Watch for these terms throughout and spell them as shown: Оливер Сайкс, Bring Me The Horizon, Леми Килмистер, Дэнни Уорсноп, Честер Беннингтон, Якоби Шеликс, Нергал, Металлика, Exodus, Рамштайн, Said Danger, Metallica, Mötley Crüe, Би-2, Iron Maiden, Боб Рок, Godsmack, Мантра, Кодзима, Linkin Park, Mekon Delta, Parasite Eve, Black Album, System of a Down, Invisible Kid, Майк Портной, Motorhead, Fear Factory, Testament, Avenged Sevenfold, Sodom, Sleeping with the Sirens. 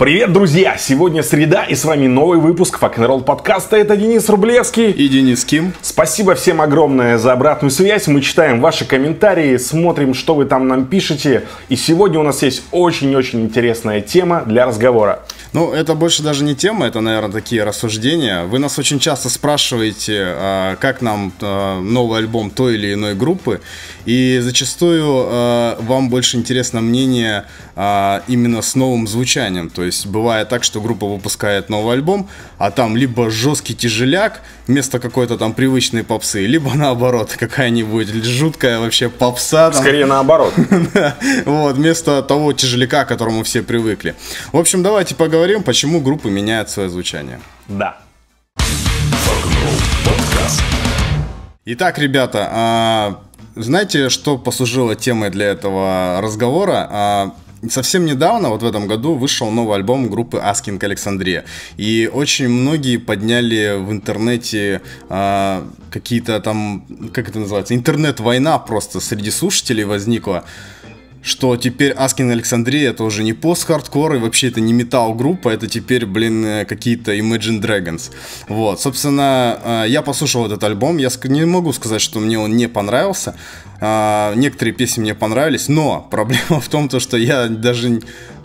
Привет, друзья! Сегодня среда, и с вами новый выпуск Факенролл подкаста. Это Денис Рублевский и Денис Ким. Спасибо всем огромное за обратную связь. Мы читаем ваши комментарии, смотрим, что вы там нам пишете. И сегодня у нас есть очень-очень интересная тема для разговора. Ну, это больше даже не тема, это, наверное, такие рассуждения. Вы нас очень часто спрашиваете, как нам новый альбом той или иной группы. И зачастую вам больше интересно мнение именно с новым звучанием. То есть бывает так, что группа выпускает новый альбом, а там либо жесткий тяжеляк вместо какой-то там привычной попсы, либо наоборот, какая-нибудь жуткая вообще попса. Там. Скорее наоборот. Вот, вместо того тяжеляка, к которому все привыкли. В общем, давайте поговорим. Почему группы меняют свое звучание. Да. Итак, ребята, знаете, что послужило темой для этого разговора? Совсем недавно, вот в этом году, вышел новый альбом группы Asking Alexandria. И очень многие подняли в интернете какие-то там, как это называется, интернет-война просто среди слушателей возникла. Что теперь Asking Alexandria это уже не пост-хардкор, и вообще это не метал-группа, это теперь, блин, какие-то Imagine Dragons. Вот, собственно, я послушал этот альбом, я не могу сказать, что мне он не понравился. Некоторые песни мне понравились, но проблема в том, что я даже...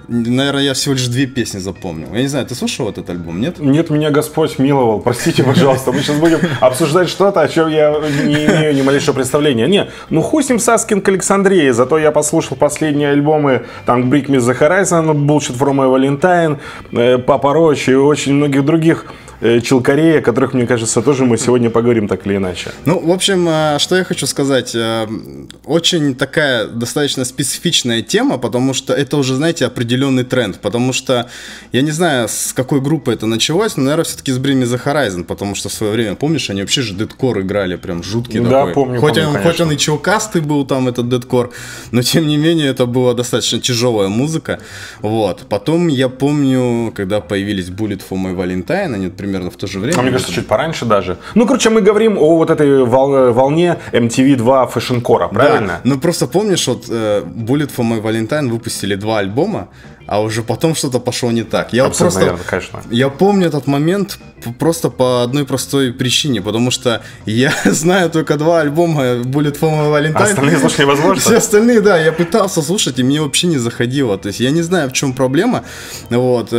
Наверное, я всего лишь две песни запомнил. Я не знаю, ты слушал этот альбом, нет? Нет, меня Господь миловал, простите, пожалуйста. Мы сейчас будем обсуждать что-то, о чем я не имею ни малейшего представления. Не, ну хуй с ним с Asking Alexandria. Зато я послушал последние альбомы. Там Bring Me The Horizon, Bullet For My Valentine, Papa Roach и очень многих других челкарей, о которых, мне кажется, тоже мы сегодня поговорим так или иначе. Ну, в общем, что я хочу сказать. Очень такая достаточно специфичная тема, потому что это уже, знаете, определенный тренд. Потому что, я не знаю, с какой группы это началось, но, наверное, все-таки с Bring Me The Horizon, потому что в свое время, помнишь, они вообще же дедкор играли, прям жуткий да, такой. Да, помню, хоть он и челкастый был там, этот дедкор, но, тем не менее, это была достаточно тяжелая музыка. Вот. Потом, я помню, когда появились Bullet For My Valentine, они, примерно в то же время. А мне кажется, чуть пораньше даже. Ну, короче, мы говорим о вот этой волне MTV2 фэшн-кора, правильно? Да, ну просто помнишь, вот Bullet For My Valentine выпустили два альбома, а уже потом что-то пошло не так. Я вот просто, наверное, конечно. Я помню этот момент просто по одной простой причине, потому что я знаю только два альбома Bullet For My Valentine. А остальные слушать невозможно? Все остальные, да, я пытался слушать, и мне вообще не заходило. То есть я не знаю, в чем проблема. Вот,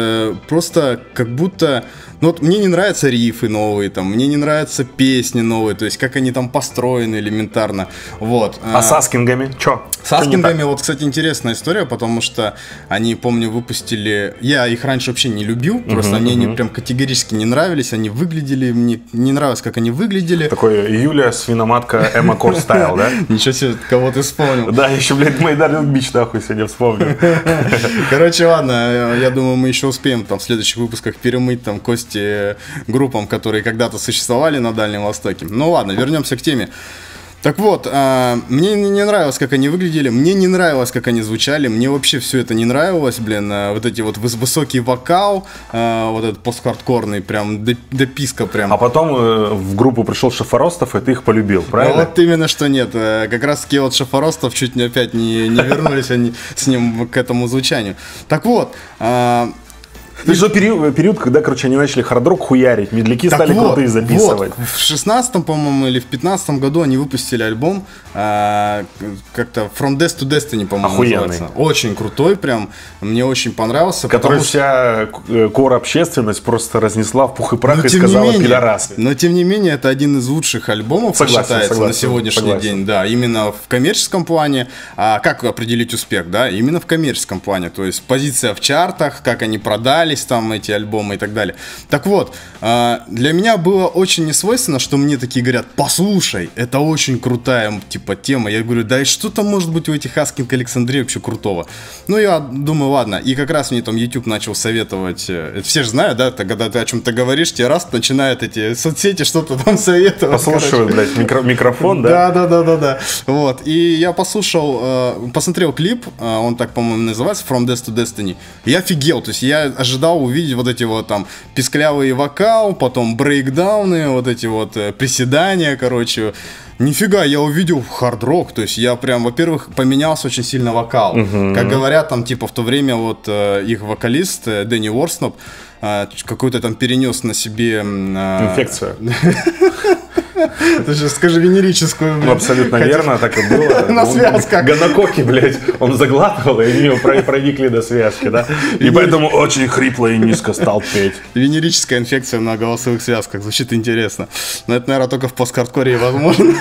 просто как будто... Ну вот мне не нравятся рифы новые, там, мне не нравятся песни новые, то есть как они там построены элементарно, вот. А с аскингами? Чё? С аскингами, вот, кстати, интересная история, потому что они, помню, выпустили... Я их раньше вообще не любил, просто мне они прям категорически не нравились, они выглядели, мне не нравилось, как они выглядели. Такой Юля свиноматка эмакор стайл, да? Ничего себе, кого ты вспомнил. Да, еще, блядь, Майдан Бич нахуй сегодня вспомнил. Короче, ладно, я думаю, мы еще успеем там в следующих выпусках перемыть там кости группам, которые когда-то существовали на Дальнем Востоке. Ну ладно, вернемся к теме. Так вот, мне не нравилось, как они выглядели, мне не нравилось, как они звучали, мне вообще все это не нравилось, блин, вот эти вот высокий вокал, вот этот пост-хардкорный, прям дописка прям. А потом в группу пришел Шафоростов, и ты их полюбил, правильно? Вот именно что нет, как раз таки вот Шафоростов чуть не опять не вернулись они с ним к этому звучанию. Так вот, то есть период, когда, короче, они начали хард-рок хуярить, медляки так стали вот, крутые записывать. Вот. В 16-м, по-моему, или в 15-м году они выпустили альбом как-то From Death to Destiny, по-моему, охуенный. Называется. Очень крутой прям, мне очень понравился. Который вся кор-общественность просто разнесла в пух и прах и сказала пидорасы. Но, тем не менее, это один из лучших альбомов, считается, на сегодняшний день. Да, именно в коммерческом плане. А как определить успех, да? Именно в коммерческом плане. То есть позиция в чартах, как они продали, там эти альбомы и так далее. Так вот, для меня было очень несвойственно, что мне такие говорят: послушай, это очень крутая типа тема. Я говорю, да и что-то может быть у этих Asking Alexandria вообще крутого. Ну я думаю, ладно. И как раз мне там YouTube начал советовать. Это все же знают, да, когда ты о чем-то говоришь, тебе раз начинают эти соцсети что-то там советовать. Послушаю, блядь, микрофон, да? Да. Вот, и я послушал, посмотрел клип, он так, по-моему, называется From Death to Destiny. Я офигел, то есть я ожидал ожидал увидеть вот эти вот там писклявый вокал, потом брейкдауны, вот эти вот приседания, короче. Нифига, я увидел хард-рок, то есть я прям, во-первых, поменялся очень сильно вокал. Как говорят, там типа в то время вот их вокалист Дэнни Уорсноп какой-то там перенес на себе... Инфекцию. Ты же скажи венерическую, блядь. Абсолютно верно, так и было. На связках. Гонококи, блядь, он заглатывал, и у него проникли до связки, да? И поэтому очень хрипло и низко стал петь. Венерическая инфекция на голосовых связках. Звучит интересно. Но это, наверное, только в посткардкоре возможно.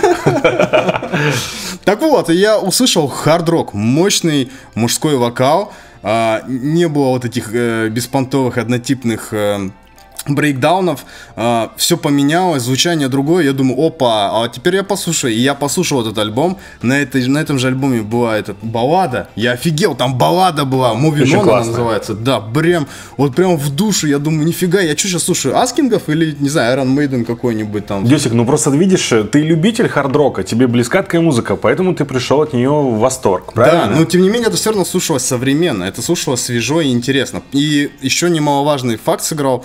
Так вот, я услышал хард-рок. Мощный мужской вокал. Не было вот этих беспонтовых, однотипных... брейкдаунов, все поменялось, звучание другое, я думаю, опа, а теперь я послушаю, и я послушал этот альбом, на этом же альбоме была эта баллада, я офигел, там баллада была, Moving On она называется, да, прям, вот прям в душу, я думаю, нифига, я что сейчас слушаю, Аскингов или, не знаю, Iron Maiden какой-нибудь там. Дёсик, ну просто видишь, ты любитель хард-рока, тебе близка такая музыка, поэтому ты пришел от нее в восторг, правильно? Да, но тем не менее, это все равно слушалось современно, это слушалось свежо и интересно, и еще немаловажный факт сыграл,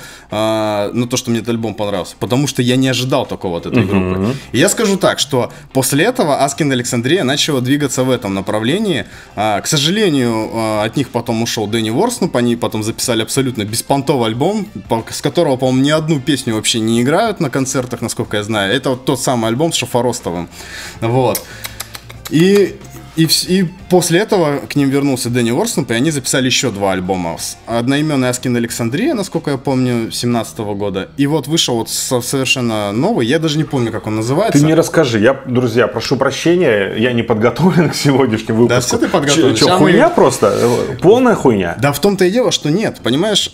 ну, то, что мне этот альбом понравился, потому что я не ожидал такого от этой группы. И я скажу так, что после этого Asking Alexandria начала двигаться в этом направлении. К сожалению, от них потом ушел Дэнни Уорсноп, они потом записали абсолютно беспонтовый альбом, с которого, по-моему, ни одну песню вообще не играют на концертах, насколько я знаю. Это вот тот самый альбом с Шафоростовым. Вот. И после этого к ним вернулся Дэнни Уорсноп, и они записали еще два альбома. Одноименный Asking Alexandria, насколько я помню, 17-го года. И вот вышел вот совершенно новый, я даже не помню, как он называется. Ты не расскажи, я, друзья, прошу прощения, я не подготовлен к сегодняшнему выпуску. Да все ты подготовлен. Че, хуйня мы... просто? Полная хуйня? Да в том-то и дело, что нет, понимаешь...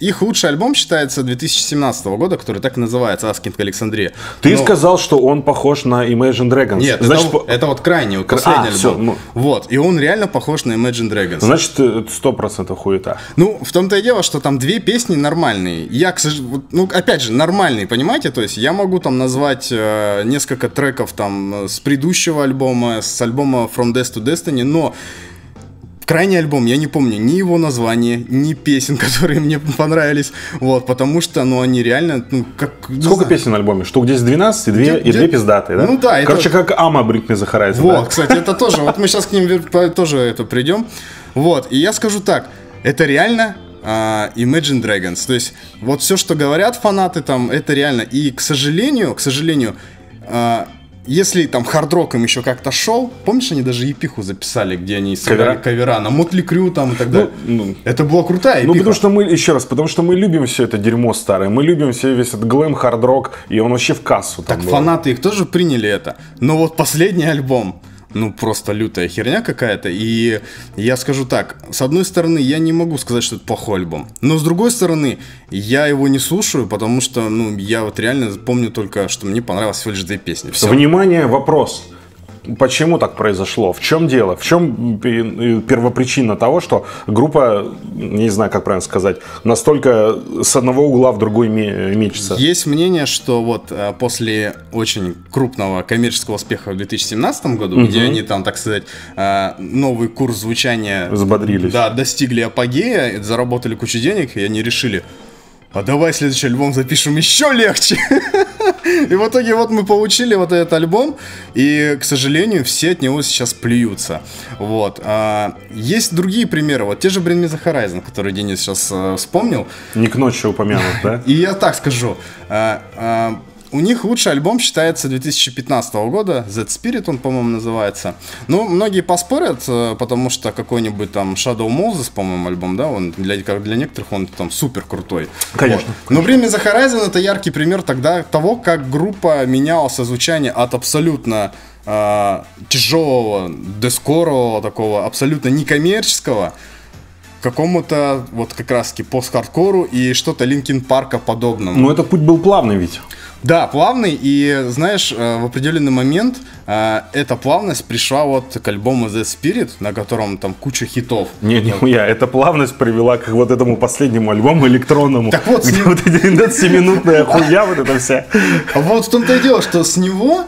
Их лучший альбом считается 2017 года, который так и называется, Asking Alexandria. Ты сказал, что он похож на Imagine Dragons. Нет, значит, это вот крайний, последний альбом. Все, ну... Вот, и он реально похож на Imagine Dragons. Значит, 100% хуета. Ну, в том-то и дело, что там две песни нормальные. Я, к сожалению, ну, опять же, нормальные, понимаете? То есть я могу там назвать несколько треков там с предыдущего альбома, с альбома From Death to Destiny, но... Крайний альбом, я не помню ни его название, ни песен, которые мне понравились, вот, потому что, ну, они реально, ну, как... Сколько песен на альбоме? Штук здесь 12 и 2, и 2 пиздатые, да? Ну, да. Короче, это... как Ама Bring Me The Horizon. Вот, да? Кстати, это тоже, вот мы сейчас к ним тоже это придем, вот, и я скажу так, это реально... Imagine Dragons, то есть, вот все, что говорят фанаты там, это реально, и, к сожалению, если там хард-рок им еще как-то шел, помнишь, они даже эпиху записали, где они сыграли кавера на Мотли Крю там и так далее. Ну, это была крутая эпиха. Ну, потому что мы, еще раз, потому что мы любим все это дерьмо старое, мы любим все весь этот глэм, хард-рок, и он вообще в кассу там. Так был. Фанаты их тоже приняли это. Но вот последний альбом, ну, просто лютая херня какая-то. И я скажу так, с одной стороны, я не могу сказать, что это плохой альбом. Но с другой стороны, я его не слушаю, потому что, ну, я вот реально помню только, что мне понравилось всего лишь две песни. Все. Внимание, вопрос. Почему так произошло? В чем дело? В чем первопричина того, что группа, не знаю, как правильно сказать, настолько с одного угла в другой мечется? Есть мнение, что вот после очень крупного коммерческого успеха в 2017 году, где они там, так сказать, новый курс звучания... Взбодрились. Да, достигли апогея, заработали кучу денег, и они решили... А давай следующий альбом запишем еще легче. И в итоге вот мы получили вот этот альбом. И, к сожалению, все от него сейчас плюются. Вот. Есть другие примеры. Вот те же Bring Me The Horizon, который Денис сейчас вспомнил. Не к ночи упомянут, да? И я так скажу. У них лучший альбом считается 2015 года, That Spirit он, по-моему, называется. Ну, многие поспорят, потому что какой-нибудь там Shadow Moses, по-моему, альбом, да, он для некоторых он там супер крутой. Конечно. Вот. Но Bring Me The Horizon это яркий пример тогда того, как группа меняла звучание от абсолютно тяжелого, дескорового такого, абсолютно некоммерческого, какому-то вот как раз-таки пост-хардкору и что-то Линкин Парка подобному. Но этот путь был плавный ведь. Да, плавный, и знаешь, в определенный момент эта плавность пришла вот к альбому The Spirit, на котором там куча хитов. Нет, нихуя, эта плавность привела к вот этому последнему альбому электронному. Так вот, где вот эта 17-минутная хуя вот эта вся. Вот в том-то и дело, что с него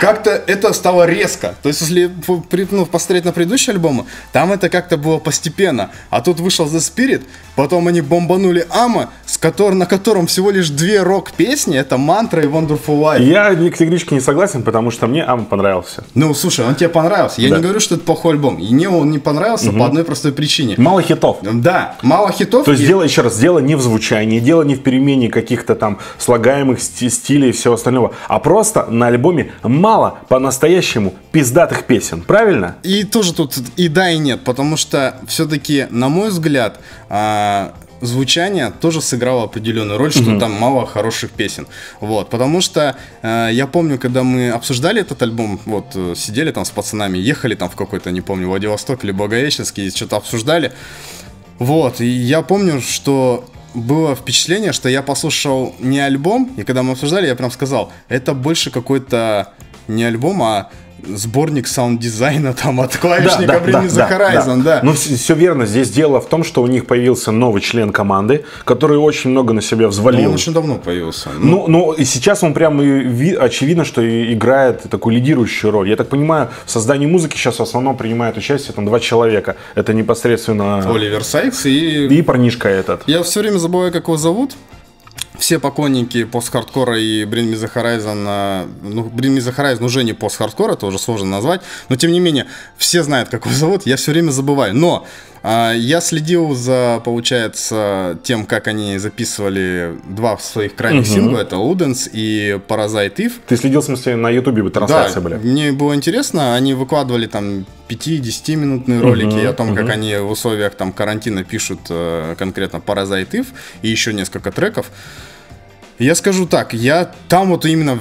как-то это стало резко. То есть, если посмотреть на предыдущие альбомы, там это как-то было постепенно. А тут вышел The Spirit, потом они бомбанули Ама, на котором всего лишь 2 рок-песни. Это Мантра и Wonderful Life. Я категорически не согласен, потому что мне Ама понравился. Ну, слушай, он тебе понравился. Я не говорю, что это плохой альбом. И мне он не понравился по одной простой причине. Мало хитов. Да, мало хитов. То есть, дело, еще раз, дело не в звучании, дело не в перемене каких-то там слагаемых стилей и всего остального, а просто на альбоме мало по-настоящему пиздатых песен, правильно? И тоже тут и да, и нет, потому что все-таки, на мой взгляд, звучание тоже сыграло определенную роль, что там мало хороших песен. Вот, потому что я помню, когда мы обсуждали этот альбом, вот, сидели там с пацанами, ехали там в какой-то, не помню, Владивосток или Благовещенск, и что-то обсуждали. Вот, и я помню, что было впечатление, что я послушал не альбом, и когда мы обсуждали, я прям сказал, это больше какой-то не альбом, а сборник саунд-дизайна там от клавишника Bring Me The Horizon, да. Ну, все верно. Здесь дело в том, что у них появился новый член команды, который очень много на себя взвалил. Ну, он очень давно появился. Ну, и сейчас он прям очевидно, что играет такую лидирующую роль. Я так понимаю, в создании музыки сейчас в основном принимают участие там 2 человека. Это непосредственно Оливер Сайкс и парнишка этот. Я все время забываю, как его зовут. Все поклонники пост-хардкора и Bring Me The Horizon, ну, Bring Me The Horizon уже не пост-хардкор, это уже сложно назвать, но тем не менее, все знают, как его зовут, я все время забываю, но я следил за, получается, тем, как они записывали 2 своих крайних сингла, это Ludens и Parasite Eve. Ты следил, в смысле, на ютубе трансляции были? Да, мне было интересно, они выкладывали там 5-10-минутные ролики о том, как они в условиях там карантина пишут конкретно Parasite Eve и еще несколько треков. Я скажу так, я там вот именно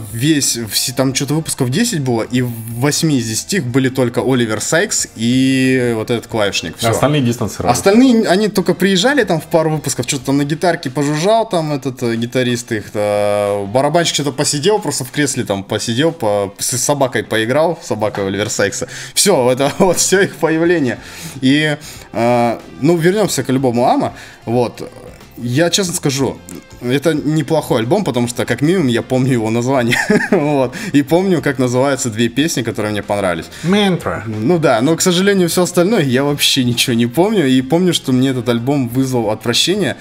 там что-то выпусков 10 было, и в 8 из 10 были только Оливер Сайкс и вот этот клавишник. Все. Остальные дистанцировали. Остальные, они только приезжали там в пару выпусков, что-то там на гитарке пожужжал там этот гитарист их, барабанщик что-то посидел, просто в кресле там посидел, с собакой поиграл, собака Оливер Сайкса. Все, это вот все их появление. И, ну, вернемся к альбому Ама, вот. Я честно скажу, это неплохой альбом, потому что, как минимум, я помню его название. Вот. И помню, как называются 2 песни, которые мне понравились. Мантра. Ну да, но, к сожалению, все остальное я вообще ничего не помню. И помню, что мне этот альбом вызвал отвращение.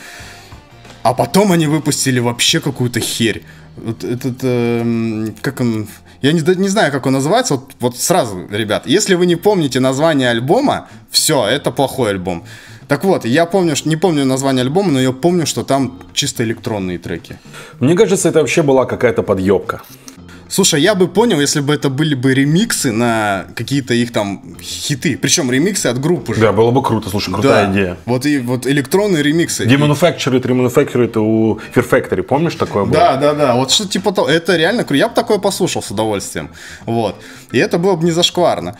А потом они выпустили вообще какую-то херь. Вот этот, как он... Я не знаю, как он называется, вот сразу, ребят, если вы не помните название альбома, все, это плохой альбом. Так вот, я помню, не помню название альбома, но я помню, что там чисто электронные треки. Мне кажется, это вообще была какая-то подъебка. Слушай, я бы понял, если бы это были бы ремиксы на какие-то их там хиты. Причем ремиксы от группы же. Да, было бы круто, слушай, крутая идея. Вот и вот электронные ремиксы. Демануфакчерит, ремануфакчерит у Fear Factory, помнишь такое было? Да, вот что типа того. Это реально круто. Я бы такое послушал с удовольствием. Вот. И это было бы не зашкварно.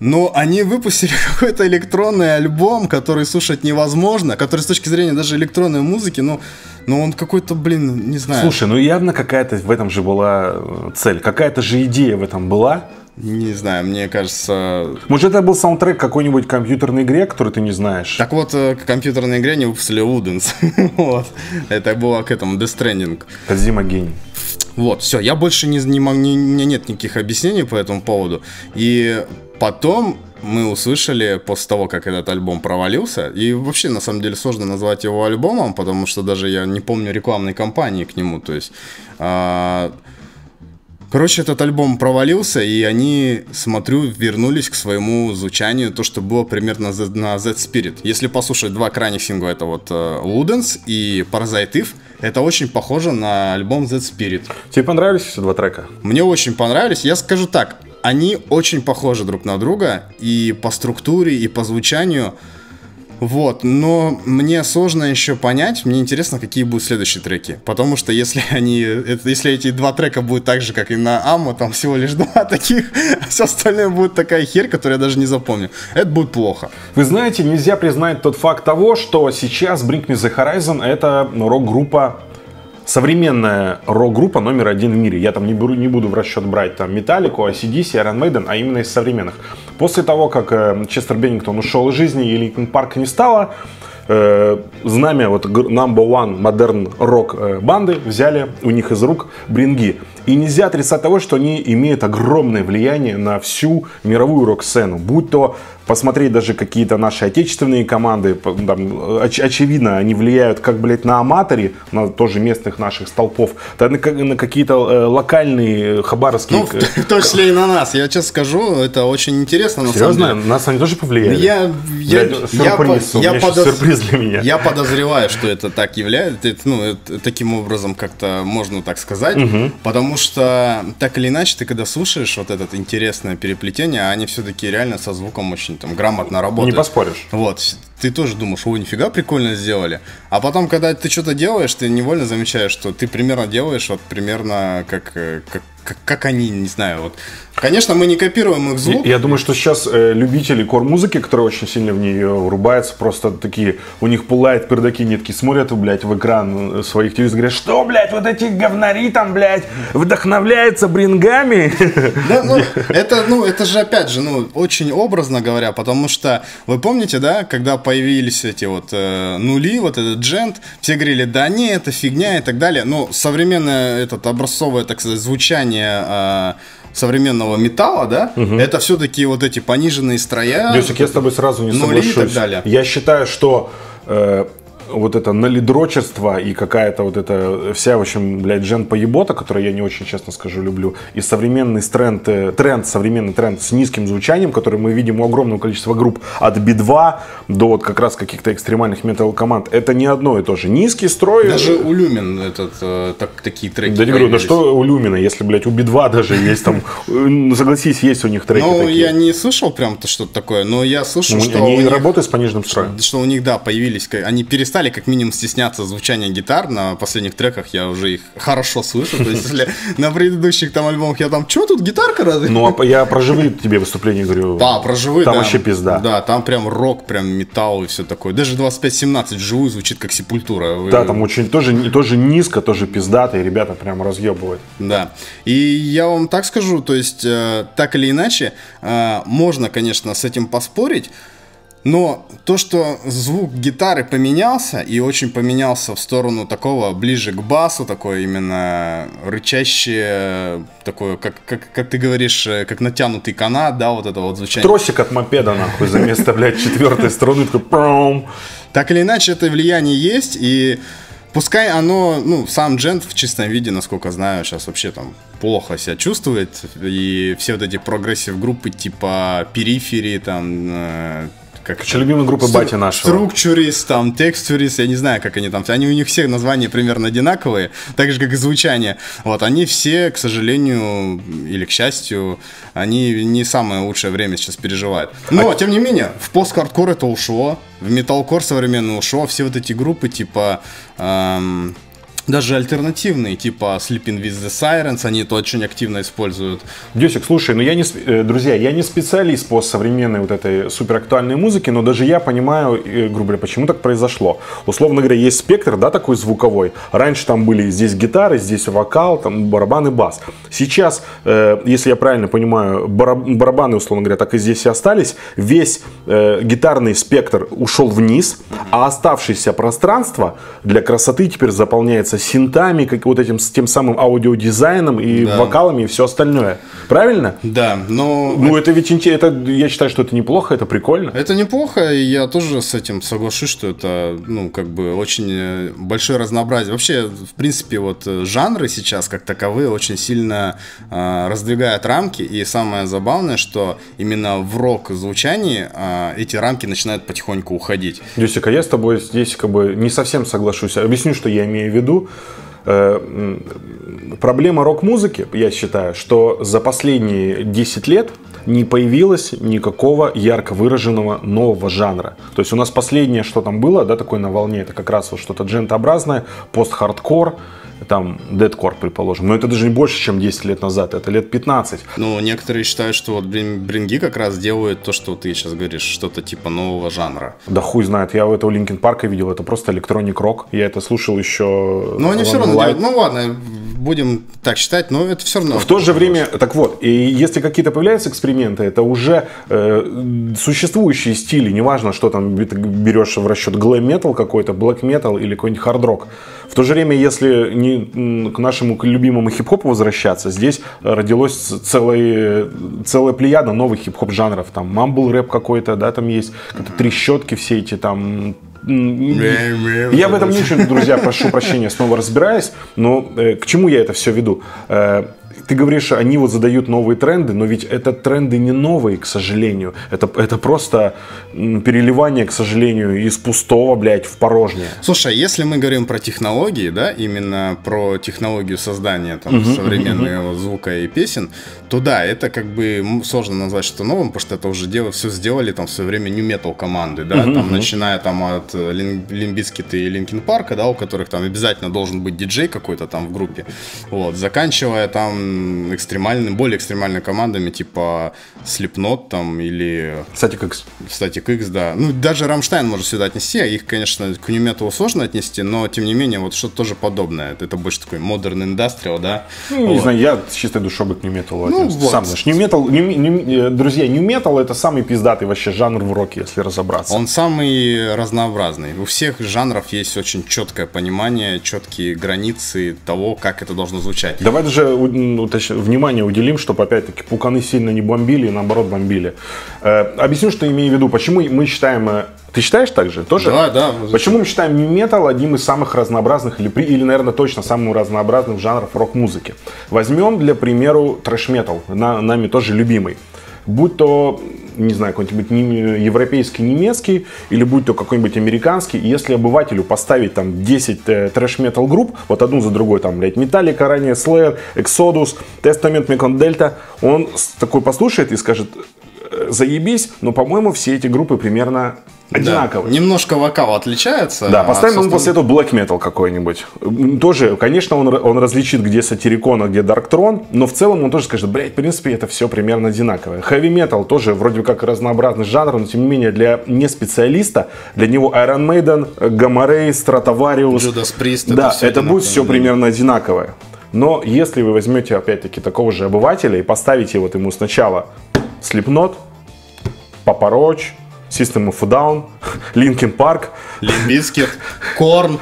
Но они выпустили какой-то электронный альбом, который слушать невозможно, который с точки зрения даже электронной музыки, но он какой-то, блин, не знаю. Слушай, ну явно какая-то в этом же была цель, какая-то же идея в этом была. Не знаю, мне кажется... Может, это был саундтрек какой-нибудь компьютерной игре, которую ты не знаешь? Так вот, к компьютерной игре они выпустили Ludens. Вот. Это было к этому Death Stranding. Кодзима гений. Вот, все, я больше не могу... У меня нет никаких объяснений по этому поводу. И... Потом мы услышали, после того, как этот альбом провалился, и вообще, на самом деле, сложно назвать его альбомом, потому что даже я не помню рекламной кампании к нему, то есть... Короче, этот альбом провалился, и они, смотрю, вернулись к своему звучанию, то, что было примерно на Dead Spirit. Если послушать 2 крайних сингла, это вот Ludens и Parasite Eve, это очень похоже на альбом Dead Spirit. Тебе понравились все 2 трека? Мне очень понравились, я скажу так... Они очень похожи друг на друга и по структуре, и по звучанию. Вот, но мне сложно еще понять, мне интересно, какие будут следующие треки. Потому что если эти 2 трека будут так же, как и на Аму, там всего лишь 2 таких, а все остальное будет такая херь, которую я даже не запомню. Это будет плохо. Вы знаете, нельзя признать тот факт того, что сейчас Bring Me The Horizon — это рок-группа. Современная рок-группа номер 1 в мире. Я там не буду в расчет брать там Металлику, AC/DC, Iron Maiden, а именно из современных. После того, как Честер Беннингтон ушел из жизни и Линкин Парк не стало, знамя вот number one модерн рок банды взяли у них из рук бринги. И нельзя отрицать того, что они имеют огромное влияние на всю мировую рок-сцену. Будь то посмотреть даже какие-то наши отечественные команды, там, очевидно, они влияют как, блядь, на аматори, на тоже местных наших столпов, так и на какие-то локальные хабаровские... Ну, в том числе и на нас. Я честно скажу, это очень интересно. На серьезно? Самом деле. На нас они тоже повлияли? Сюрприз для меня. Я подозреваю, что это так является. Ну, это, таким образом как-то можно так сказать. Угу. Потому что так или иначе, ты когда слушаешь вот это интересное переплетение, они все-таки реально со звуком очень там грамотно работает. Не поспоришь. Вот. Ты тоже думаешь, о, нифига прикольно сделали. А потом, когда ты что-то делаешь, ты невольно замечаешь, что ты примерно делаешь вот примерно как они, не знаю, вот. Конечно, мы не копируем их звук. Я думаю, что сейчас любители кор-музыки, которые очень сильно в нее врубаются, просто такие, у них пылают пердаки, они такие смотрят, блядь, в экран своих телевизоров, говорят, что, блядь, вот эти говнари там, блядь, вдохновляются брингами. Да, ну, это же, опять же, ну, очень образно говоря, потому что, вы помните, да, когда появились эти вот нули, вот этот джент, все говорили, да не, это фигня и так далее, но современное, этот образцовое, так сказать, звучание современного металла, да, это все-таки вот эти пониженные строя. Дюсик, я с тобой сразу не соглашусь. И так далее. Я считаю, что вот это налидрочество и какая-то вот эта вся, в общем, блядь, джен-поебота, которую я не очень, честно скажу, люблю, и современный современный тренд с низким звучанием, который мы видим у огромного количества групп от Би-2 до вот как раз каких-то экстремальных метал-команд, это не одно и то же. Низкий строй... Даже у Люмин такие треки. Да, говорю, да что у Люмина, если, блядь, у Би-2 даже есть там, согласись, есть у них треки такие. Ну, я не слышал прям-то что-то такое, но я слышал, что они работают с пониженным строем. Что у них, да, появились, они перестали как минимум стесняться звучания гитар. На последних треках я уже их хорошо слышу. То есть, если на предыдущих там альбомах я там, что тут гитарка разве? Ну, а я про живые тебе выступления говорю. Да, про живые. Там вообще пизда. Да, там прям рок, прям металл и все такое. Даже 25-17 вживую звучит как Сепультура. Да, там очень тоже низко, тоже пиздатые ребята прям разъебывают. Да. И я вам так скажу, то есть, так или иначе, можно, конечно, с этим поспорить. Но то, что звук гитары поменялся, и очень поменялся в сторону такого, ближе к басу, такое именно рычащее, такое, как ты говоришь, как натянутый канат, да, вот это вот звучание. Тросик от мопеда, нахуй, за место, блядь, четвертой струны, такой пром. Так или иначе, это влияние есть, и пускай оно, ну, сам джент в чистом виде, насколько знаю, сейчас вообще там плохо себя чувствует, и все вот эти прогрессив-группы типа «Периферии», там... Короче, любимая группа бати нашего. Структурис, там, текстурис, я не знаю, как они там. Они, у них все названия примерно одинаковые, так же, как и звучание. Вот, они все, к сожалению, или к счастью, они не самое лучшее время сейчас переживают. Но, тем не менее, в пост-хардкор это ушло, в металкор современно ушло. Все вот эти группы, типа... Даже альтернативные, типа Sleeping with the Sirens, они это очень активно используют. Дюсик, слушай, ну я не, друзья, я не специалист по современной вот этой суперактуальной музыке, но даже я понимаю, грубо говоря, почему так произошло. Условно говоря, есть спектр, да, такой звуковой. Раньше там были здесь гитары, здесь вокал, там барабан и бас. Сейчас, если я правильно понимаю, барабаны, условно говоря, так и здесь и остались. Весь гитарный спектр ушел вниз, а оставшееся пространство для красоты теперь заполняется синтами, как вот этим, с тем самым аудиодизайном и вокалами и все остальное. Правильно? Да, но... Ну, это ведь интересно. Я считаю, что это неплохо, это прикольно. Это неплохо, и я тоже с этим соглашусь, что это, ну, как бы очень большое разнообразие. Вообще, в принципе, вот жанры сейчас, как таковые, очень сильно раздвигают рамки, и самое забавное, что именно в рок-звучании эти рамки начинают потихоньку уходить. Дюсик, а я с тобой здесь как бы не совсем соглашусь. Объясню, что я имею в виду. Проблема рок-музыки, я считаю, что за последние 10 лет не появилось никакого ярко выраженного нового жанра. То есть у нас последнее, что там было, да, такое на волне, это как раз вот что-то джентообразное, пост-хардкор, там, дедкор, предположим. Но это даже не больше, чем 10 лет назад, это лет 15. Ну, некоторые считают, что вот бринги как раз делают то, что ты сейчас говоришь, что-то типа нового жанра. Да хуй знает, я этого Линкин Парка видел, это просто электроник-рок, я это слушал еще... Ну, они все равно делают, ну ладно, будем так считать, но это все равно. В то же время, так вот, и если какие-то появляются эксперименты, это уже существующие стили, неважно, что там ты берешь в расчет глэм-метал какой-то, блэк-метал или какой-нибудь хард-рок. В то же время, если не к нашему любимому хип-хопу возвращаться, здесь родилось целая плеяда новых хип-хоп жанров, там мамбл-рэп какой-то, да, там есть трещотки все эти там. Я об этом не очень, друзья, прошу прощения, снова разбираюсь, но к чему я это все веду? Ты говоришь, они вот задают новые тренды, но ведь это тренды не новые, к сожалению. Это просто переливание, к сожалению, из пустого, блядь, в порожнее. Слушай, если мы говорим про технологии, да, именно про технологию создания там, современного звука и песен, то да, это как бы сложно назвать что новым, потому что это уже все сделали там в свое время нью-метал команды, да, там, начиная там от Лимбискита и Линкин Парка, да, у которых там обязательно должен быть диджей какой-то там в группе, вот, заканчивая там более экстремальными командами, типа Slipknot там или... Static X, да. Ну, даже Rammstein можно сюда отнести, а их, конечно, к нью-металу сложно отнести, но, тем не менее, вот что-то тоже подобное. Это больше такой modern industrial, да? Ну, вот. Не знаю, я с чистой душой бы к нью-металу отнес. Вот. Сам знаешь, друзья, нью-метал — это самый пиздатый вообще жанр в роке, если разобраться. Он самый разнообразный. У всех жанров есть очень четкое понимание, четкие границы того, как это должно звучать. Давай даже... внимание уделим, чтобы опять-таки пуканы сильно не бомбили, наоборот бомбили. Объясню, что имею в виду. Почему мы считаем... Ты считаешь так же? Тоже? Да. Почему мы считаем нью-метал одним из самых разнообразных, или, наверное, точно самым разнообразных жанров рок-музыки? Возьмем, для примеру, трэш-метал, нами тоже любимый. Будь то, не знаю, какой-нибудь европейский, немецкий, или будь то какой-нибудь американский. Если обывателю поставить там 10 трэш-метал групп, вот одну за другой, там, блядь, Metallica, ранее Slayer, Exodus, Testament, Mekon Delta, он такой послушает и скажет: заебись, но, по-моему, все эти группы примерно одинаковые. Да, немножко вокал отличается. Да, поставим ему после этого black metal какой-нибудь. Тоже, конечно, он различит, где сатирикон, а где дарктрон, но в целом он тоже скажет: блядь, в принципе, это все примерно одинаковое. Heavy metal тоже вроде как разнообразный жанр, но тем не менее для не специалиста, для него Iron Maiden, Гамарей, Стратовариус, Judas Priest, да, это будет все примерно одинаковое. Но если вы возьмете опять-таки такого же обывателя и поставите вот ему сначала Slipknot, Papa Roach, System of a Down, Linkin Park, Limp Bizkit, Korn.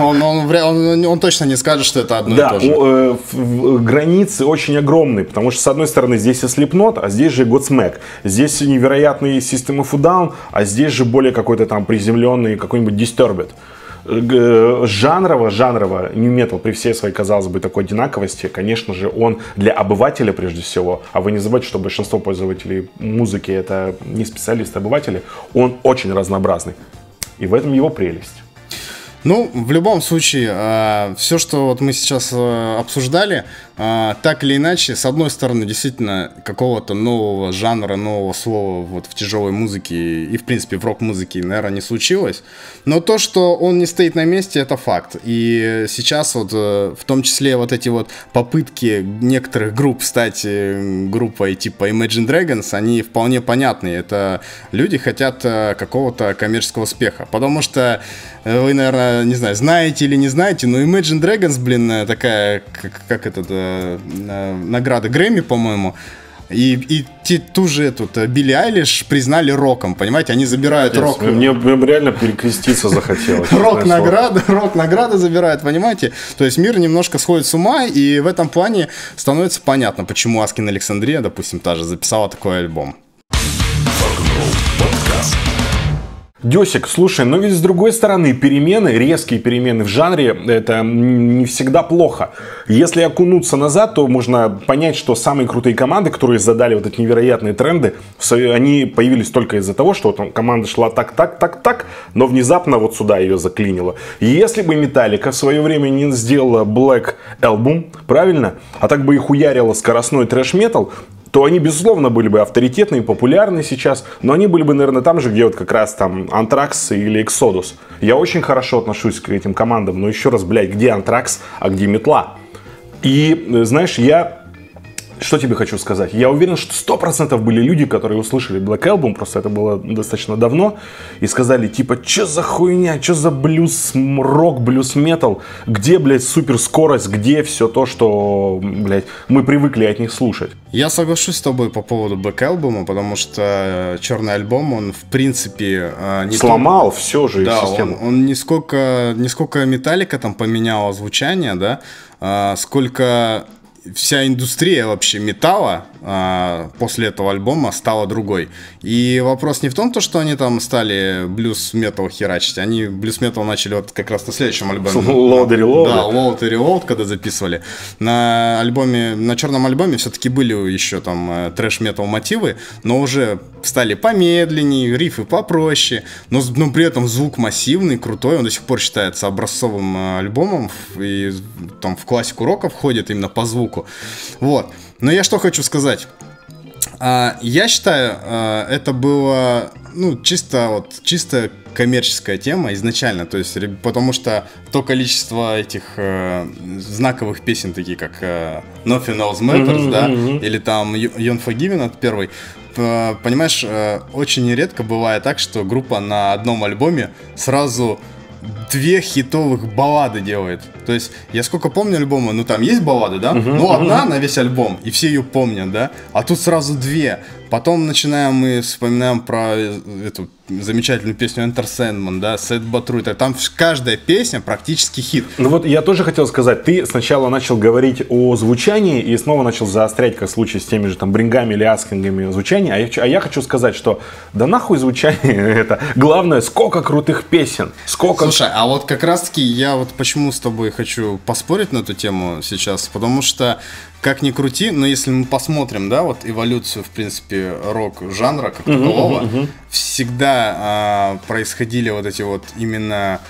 Он точно не скажет, что это одно и то же. Границы очень огромные, потому что, с одной стороны, здесь и Slipknot, а здесь же и Godsmack. Здесь невероятный System of a Down, а здесь же более какой-то там приземленный какой-нибудь Disturbed. Жанрово нью-метал, при всей своей, казалось бы, такой одинаковости, конечно же, он для обывателя прежде всего, а вы не забывайте, что большинство пользователей музыки — это не специалисты, обыватели, он очень разнообразный. И в этом его прелесть. Ну, в любом случае, все, что вот мы сейчас обсуждали, так или иначе, с одной стороны, действительно, какого-то нового жанра, нового слова вот в тяжелой музыке и, в принципе, в рок-музыке, наверное, не случилось. Но то, что он не стоит на месте, это факт. И сейчас вот, в том числе, вот эти вот попытки некоторых групп стать группой типа Imagine Dragons, они вполне понятны. Это люди хотят какого-то коммерческого успеха. Потому что вы, наверное, не знаю, знаете или не знаете, но Imagine Dragons, блин, такая, как это, награда Грэмми, по-моему, и ту же эту Билли Айлиш признали роком, понимаете, они забирают рок. Мне реально перекреститься захотелось. Рок-награды забирают, понимаете, то есть мир немножко сходит с ума, и в этом плане становится понятно, почему Asking Alexandria, допустим, та же записала такой альбом. Дёсик, слушай, но ведь с другой стороны, перемены, резкие перемены в жанре, это не всегда плохо. Если окунуться назад, то можно понять, что самые крутые команды, которые задали вот эти невероятные тренды, они появились только из-за того, что там команда шла так, но внезапно вот сюда ее заклинило. Если бы Metallica в свое время не сделала Black Album, правильно, а так бы и хуярила скоростной трэш-метал, то они, безусловно, были бы авторитетны и популярны сейчас, но они были бы, наверное, там же, где вот как раз там Anthrax или Exodus. Я очень хорошо отношусь к этим командам, но еще раз, блядь, где Anthrax, а где метла? И, знаешь, я Что тебе хочу сказать? Я уверен, что 100% были люди, которые услышали Black Album, просто это было достаточно давно, и сказали, типа, чё за хуйня, чё за блюз-рок, блюз-метал, где, блядь, суперскорость, где все то, что, блядь, мы привыкли от них слушать. Я соглашусь с тобой по поводу Black Album, потому что черный альбом, он, в принципе, не сломал только... все же да, систему. Он не сколько Metallica там поменяла звучание, да, сколько... Вся индустрия вообще металла после этого альбома стала другой. И вопрос не в том, что они там стали блюз-метал херачить. Они блюз-метал начали вот как раз на следующем альбоме. Load and Reload. Да, Load and Reload, когда записывали. На черном альбоме все-таки были еще там трэш-метал мотивы, но уже стали помедленнее, рифы попроще. Но при этом звук массивный, крутой. Он до сих пор считается образцовым альбомом. И там в классику рока входит именно по звуку. Вот. Но я что хочу сказать. Я считаю, это было чисто коммерческая тема изначально. То есть, потому что то количество этих знаковых песен, такие как Nothing Else Matters, да, или там Unforgiven от первой. Понимаешь, очень редко бывает так, что группа на одном альбоме сразу... две хитовых баллады делает. То есть, я сколько помню альбома, там есть баллады, да? Одна на весь альбом, и все ее помнят, да? А тут сразу две. Потом мы вспоминаем про эту замечательную песню Enter Sandman, да, Sad But True. Там каждая песня практически хит. Ну вот я тоже хотел сказать, ты сначала начал говорить о звучании и снова начал заострять, как в случае с теми же там брингами или аскингами звучания. А я хочу сказать, что да нахуй звучание это. Главное, сколько крутых песен. Слушай, а вот как раз таки я вот почему с тобой хочу поспорить на эту тему сейчас, потому что как ни крути, но если мы посмотрим, да, вот эволюцию, в принципе, рок-жанра как такового, всегда происходили вот эти вот именно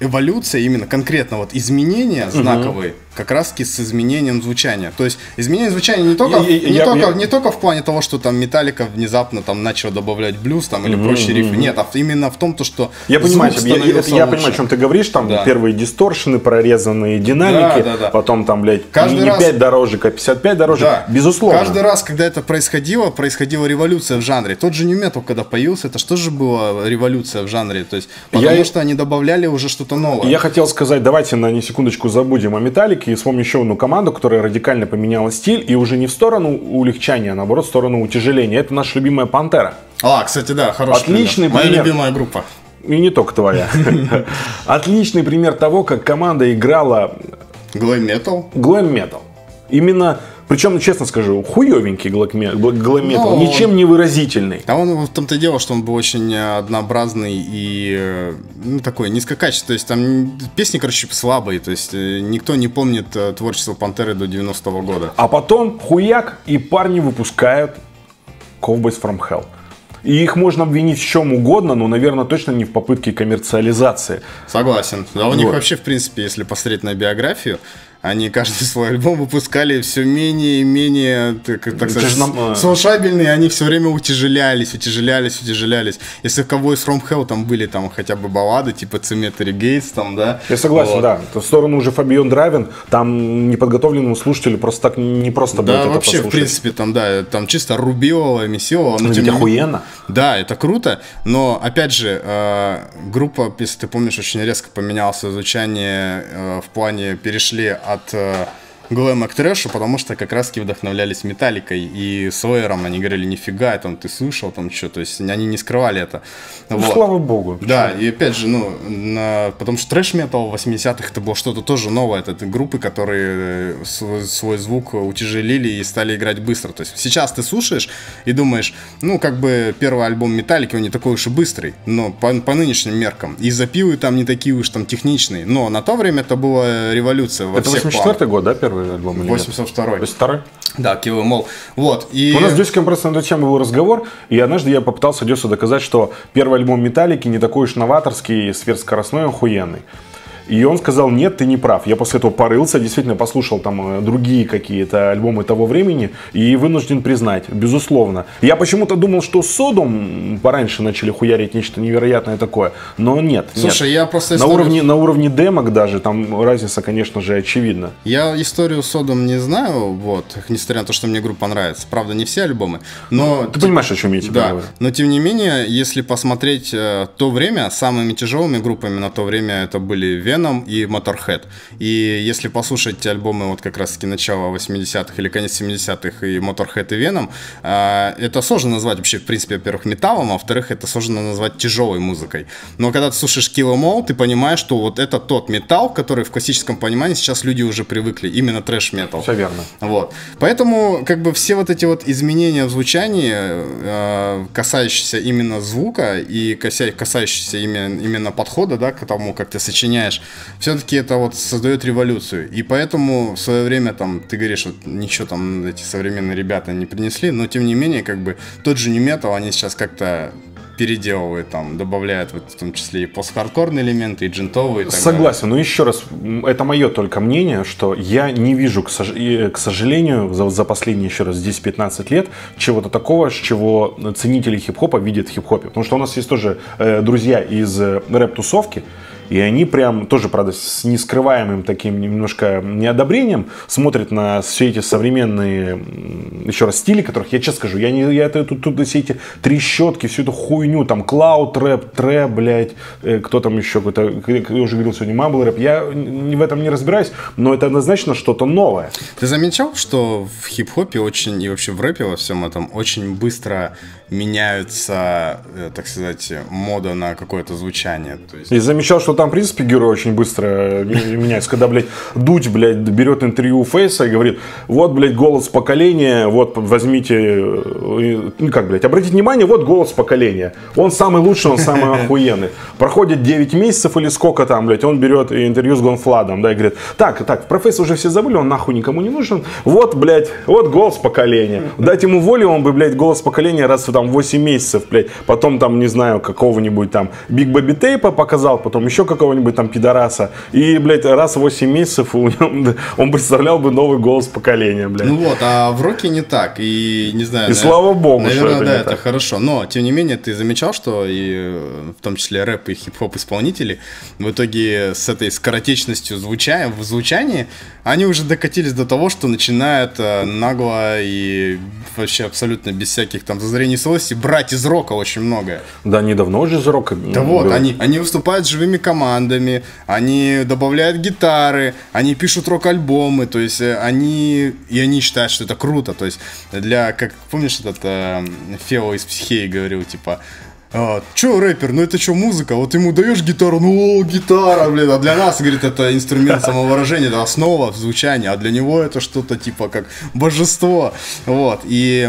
эволюция, именно конкретно вот изменения знаковые, как раз таки с изменением звучания. То есть изменение звучания не только в плане того, что там Metallica внезапно там начала добавлять блюз там, или прочие рифы. Нет, а именно в том, что я понимаю, о чем ты говоришь. Там первые дисторшены, прорезанные динамики, потом там, блядь, каждый раз... 5 дорожек, а 55 дорожек. Да. Безусловно. Каждый раз, когда это происходила революция в жанре. Тот же New Metal, когда появился, это что же была революция в жанре? То есть, потому что они добавляли уже что-то новое. Я хотел сказать, давайте на секундочку забудем о Metallica и вспомню еще одну команду, которая радикально поменяла стиль, и уже не в сторону улегчания, а наоборот, в сторону утяжеления. Это наша любимая Пантера. А, кстати, да, хороший отличный пример. Моя любимая группа. И не только твоя. Отличный пример того, как команда играла... Глэм-метал. Именно... Причем, честно скажу, хуевенький глэм-метал, ничем не выразительный. А он в том-то и дело, что он был очень однообразный и такой низкокачественный. То есть там песни, короче, слабые. То есть никто не помнит творчество Пантеры до 90-го года. А потом хуяк, и парни выпускают Cowboys from Hell. И их можно обвинить в чем угодно, но, наверное, точно не в попытке коммерциализации. Согласен. Да, у них вообще, в принципе, если посмотреть на биографию, они каждый свой альбом выпускали все менее и менее, так сказать, слушабельные. Они все время утяжелялись. Если Cowboys From Hell там были хотя бы баллады, типа Cemetery Gates, там, да. Я согласен, вот. Да. В сторону уже Фабион Дравин, там неподготовленному слушателю просто так не просто будет это вообще, послушать. В принципе, там чисто рубилово, месилово. Это ведь охуенно. Да, это круто, но, опять же, группа, если ты помнишь, очень резко поменялось звучание в плане, перешли от глэма к трэшу, потому что как раз-таки вдохновлялись Металликой и Слэером. Они говорили, нифига, ты слышал, что, то есть они не скрывали это. Вот. Слава богу. Да, почему? И опять же, потому что трэш-метал в 80-х это было что-то тоже новое. Это группы, которые свой звук утяжелили и стали играть быстро. То есть сейчас ты слушаешь и думаешь, первый альбом Металлики, он не такой уж и быстрый, но по нынешним меркам. И запилы там не такие уж техничные. Но на то время это была революция во всех планах. Это 84-й год, да, первый? 82-й. Да, Kill 'Em All. Вот, и... У нас здесь просто на эту тему был разговор, и однажды я попытался доказать, что первый альбом Металлики не такой уж новаторский, сверхскоростной, охуенный. И он сказал: нет, ты не прав. Я после этого порылся, действительно послушал там другие какие-то альбомы того времени и вынужден признать, безусловно. Я почему-то думал, что Sodom пораньше начали хуярить нечто невероятное такое, но нет. Слушай, нет. Я просто историю... на уровне демок даже там разница, конечно же, очевидна. Я историю Sodom не знаю, вот, несмотря на то, что мне группа нравится. Правда, не все альбомы, но... Ты понимаешь, о чем я тебе говорю. Но тем не менее, если посмотреть то время, самыми тяжелыми группами на то время это были Venom и Motorhead. И если послушать альбомы вот как раз-таки начала 80-х или конец 70-х и Motorhead и Venom, это сложно назвать вообще, в принципе, во-первых, металлом, а во-вторых, это сложно назвать тяжелой музыкой. Но когда ты слушаешь Kill 'Em All, ты понимаешь, что вот это тот металл, который в классическом понимании сейчас люди уже привыкли, именно трэш-метал. Все верно. Вот. Поэтому как бы все вот эти вот изменения в звучании, касающиеся именно звука и касающиеся именно подхода, да, к тому, как ты сочиняешь, все-таки это вот создает революцию. И поэтому в свое время там, ты говоришь, вот ничего там эти современные ребята не принесли, но тем не менее, как бы тот же New Metal они сейчас как-то переделывают, там, добавляют вот, в том числе и пост-хардкорные элементы, и джентовые. И согласен, далее. Но еще раз, это мое только мнение, что я не вижу, к сожалению, за последние еще раз 10-15 лет чего-то такого, чего ценители хип-хопа видят в хип-хопе. Потому что у нас есть тоже друзья из рэп-тусовки, и они прям тоже, правда, с нескрываемым таким немножко неодобрением смотрят на все эти современные, еще раз, стили, которых, я честно скажу, я все эти трещотки, всю эту хуйню, там, клауд рэп, трэп, блядь, кто там еще, какой-то, я уже говорил сегодня, мамбл рэп, я в этом не разбираюсь, но это однозначно что-то новое. Ты замечал, что в хип-хопе очень, и вообще в рэпе во всем этом, очень быстро меняются, так сказать, мода на какое-то звучание? То есть... Я замечал, что там, в принципе, герои очень быстро меняются. Когда, блядь, Дудь, блядь, берет интервью у Фейса и говорит: вот, блядь, голос поколения, вот, возьмите, ну как, блядь, обратите внимание, вот голос поколения. Он самый лучший, он самый охуенный. Проходит 9 месяцев или сколько там, блядь, он берет интервью с Гонфладом, да, и говорит: так, про Фейса уже все забыли, он нахуй никому не нужен. Вот, блядь, вот голос поколения. Дать ему волю, он бы, блядь, голос поколения раз в там 8 месяцев, блядь, потом там, не знаю, какого-нибудь там Биг Бэби Тейпа показал, потом еще какого-нибудь там пидораса. И, блядь, раз в 8 месяцев он представлял бы новый голос поколения, блядь. Ну вот, а в роке не так. И не знаю. И наверное, слава богу, наверное, что это, да, это хорошо. Но, тем не менее, ты замечал, что и в том числе рэп и хип-хоп исполнители в итоге с этой скоротечностью в звучании они уже докатились до того, что начинают нагло и вообще абсолютно без всяких там зазрений совести брать из рока очень многое. Да, они давно уже из рока. Да вот, они выступают с живыми командами, они добавляют гитары, они пишут рок-альбомы, то есть они считают, что это круто, то есть для, как помнишь, этот Фео из Психеи говорил, типа: чё, рэпер, ну это чё, музыка? Вот ему даешь гитару, ну о, гитара, блин. А для нас, говорит, это инструмент самовыражения, это основа звучания, а для него это что-то типа как божество. Вот, и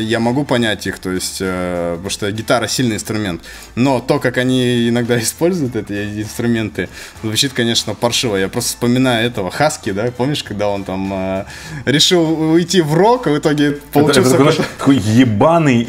я могу понять их, то есть, потому что гитара сильный инструмент. Но то, как они иногда используют эти инструменты, звучит, конечно, паршиво. Я просто вспоминаю этого Хаски, да, помнишь, когда он там решил уйти в рок, а в итоге получился... Такой ебаный,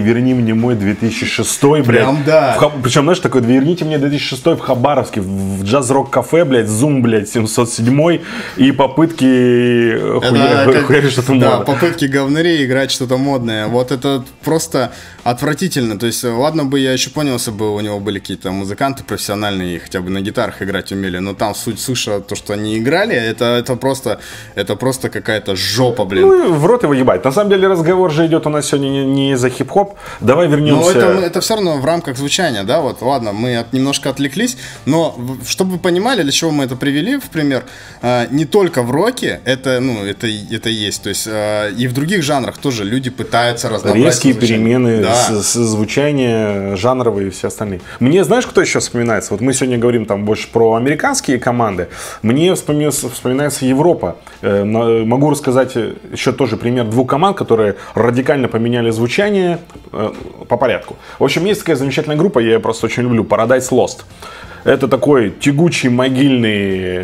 верни мне мой 2006, блядь. Прям, да. Причем, знаешь, такой, верните мне 2006 в Хабаровске, в джаз-рок-кафе, блядь, Zoom, блядь, 707 и попытки хуярить что-то модное. Да, попытки говнырей играть что-то модное. Вот это просто отвратительно. То есть, ладно бы я еще понял, если бы у него были какие-то музыканты профессиональные, и хотя бы на гитарах играть умели, но там суть слыша то, что они играли, это просто какая-то жопа, блин. Ну, в рот его ебать. На самом деле, разговор же идет у нас сегодня не за хип-хоп. Давай вернемся. Это все равно в рамках звучания, да, вот, ладно, мы немножко отвлеклись, но, чтобы вы понимали, для чего мы это привели, в пример, не только в роке, это есть, то есть, и в других жанрах тоже люди пытаются разнообразить. Резкие звучание. Перемены, да. Звучания жанровые и все остальные. Мне, знаешь, кто еще вспоминается? Вот мы сегодня говорим там больше про американские команды, мне вспоминается Европа. Могу рассказать еще тоже пример двух команд, которые радикально поменяли звучание по порядку. В общем, есть такая замечательная группа, я ее просто очень люблю, Paradise Lost. Это такой тягучий, могильный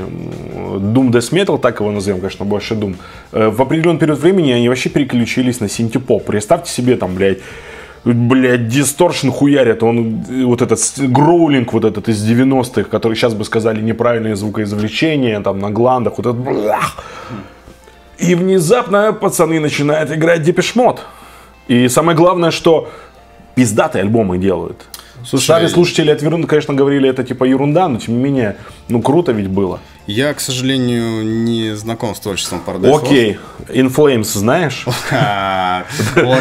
Doom Death Metal, так его назовем, конечно, больше Doom. В определенный период времени они вообще переключились на синти-поп. Представьте себе там, блядь, блядь, дисторшн хуярят. Он вот этот гроулинг вот этот из 90-х, который сейчас бы сказали неправильное звукоизвлечение, там на гландах, вот этот блах. И внезапно пацаны начинают играть Depeche Mode. И самое главное, что пиздатые альбомы делают. Слушай, сами слушатели отвернуто, конечно, говорили, это типа ерунда, но тем не менее, ну круто ведь было. Я, к сожалению, не знаком с творчеством Paradise. Окей, In Flames знаешь? Вот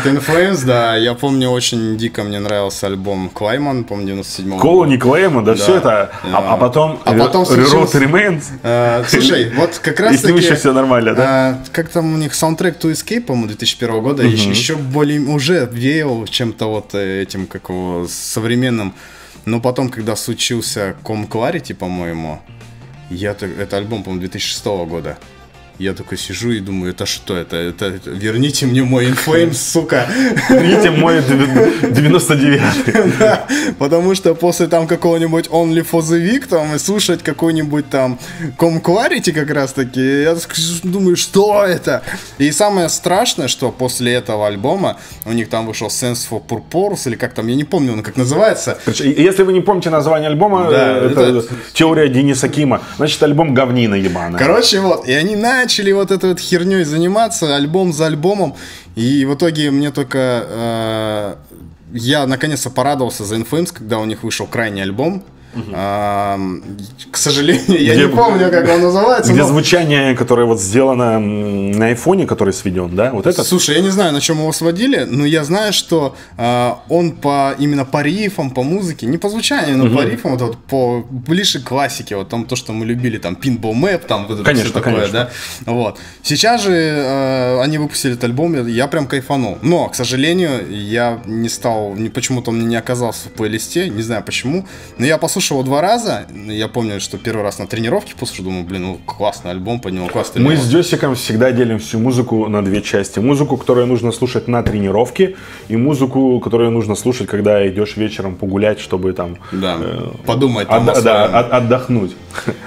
In Flames, да, я помню, очень дико мне нравился альбом Клайман, помню, 97-го. Колони Клайман, да, все это, а потом Reroute Remains. Слушай, вот как раз таки... И с ним еще все нормально, да? Как там у них саундтрек To Escape, по-моему, 2001 года, еще более уже веял чем-то вот этим, как его, современным. Но потом, когда случился Com Clarity, по-моему... Это альбом, по-моему, 2006 года. Я такой сижу и думаю, это что это? Верните мне мой In Flames, сука. Верните мой 99-й. Да, потому что после там какого-нибудь Only for the Week там, и слушать какой-нибудь там Com Clarity как раз таки, я думаю, что это? И самое страшное, что после этого альбома у них там вышел Sense for Purpose, или как там, я не помню, он как называется. Если вы не помните название альбома, да, это теория Дениса Кима. Значит, альбом говнина ебаная. Короче, вот, и они начали вот этой вот херней заниматься альбом за альбомом, и в итоге мне только я наконец-то порадовался за In Flames, когда у них вышел крайний альбом. К сожалению, я не помню, как он называется. Где звучание, которое вот сделано на айфоне, который сведен, да? Вот это. Слушай, я не знаю, на чем его сводили, но я знаю, что он именно по рифам, по музыке, не по звучанию, но по рифам, вот по ближе к классике, вот там то, что мы любили, там Pinball Map, там вот это все такое, да? Вот. Сейчас же они выпустили этот альбом, я прям кайфанул. Но, к сожалению, я не стал, почему-то он не оказался в плейлисте, не знаю почему, но я послушал его два раза. Я помню, что первый раз на тренировке послушал, думаю, блин, ну классный альбом, поднял классный альбом. Мы с Дёсиком всегда делим всю музыку на две части. Музыку, которую нужно слушать на тренировке, и музыку, которую нужно слушать, когда идешь вечером погулять, чтобы там... Да, подумать там о своем. Да, отдохнуть.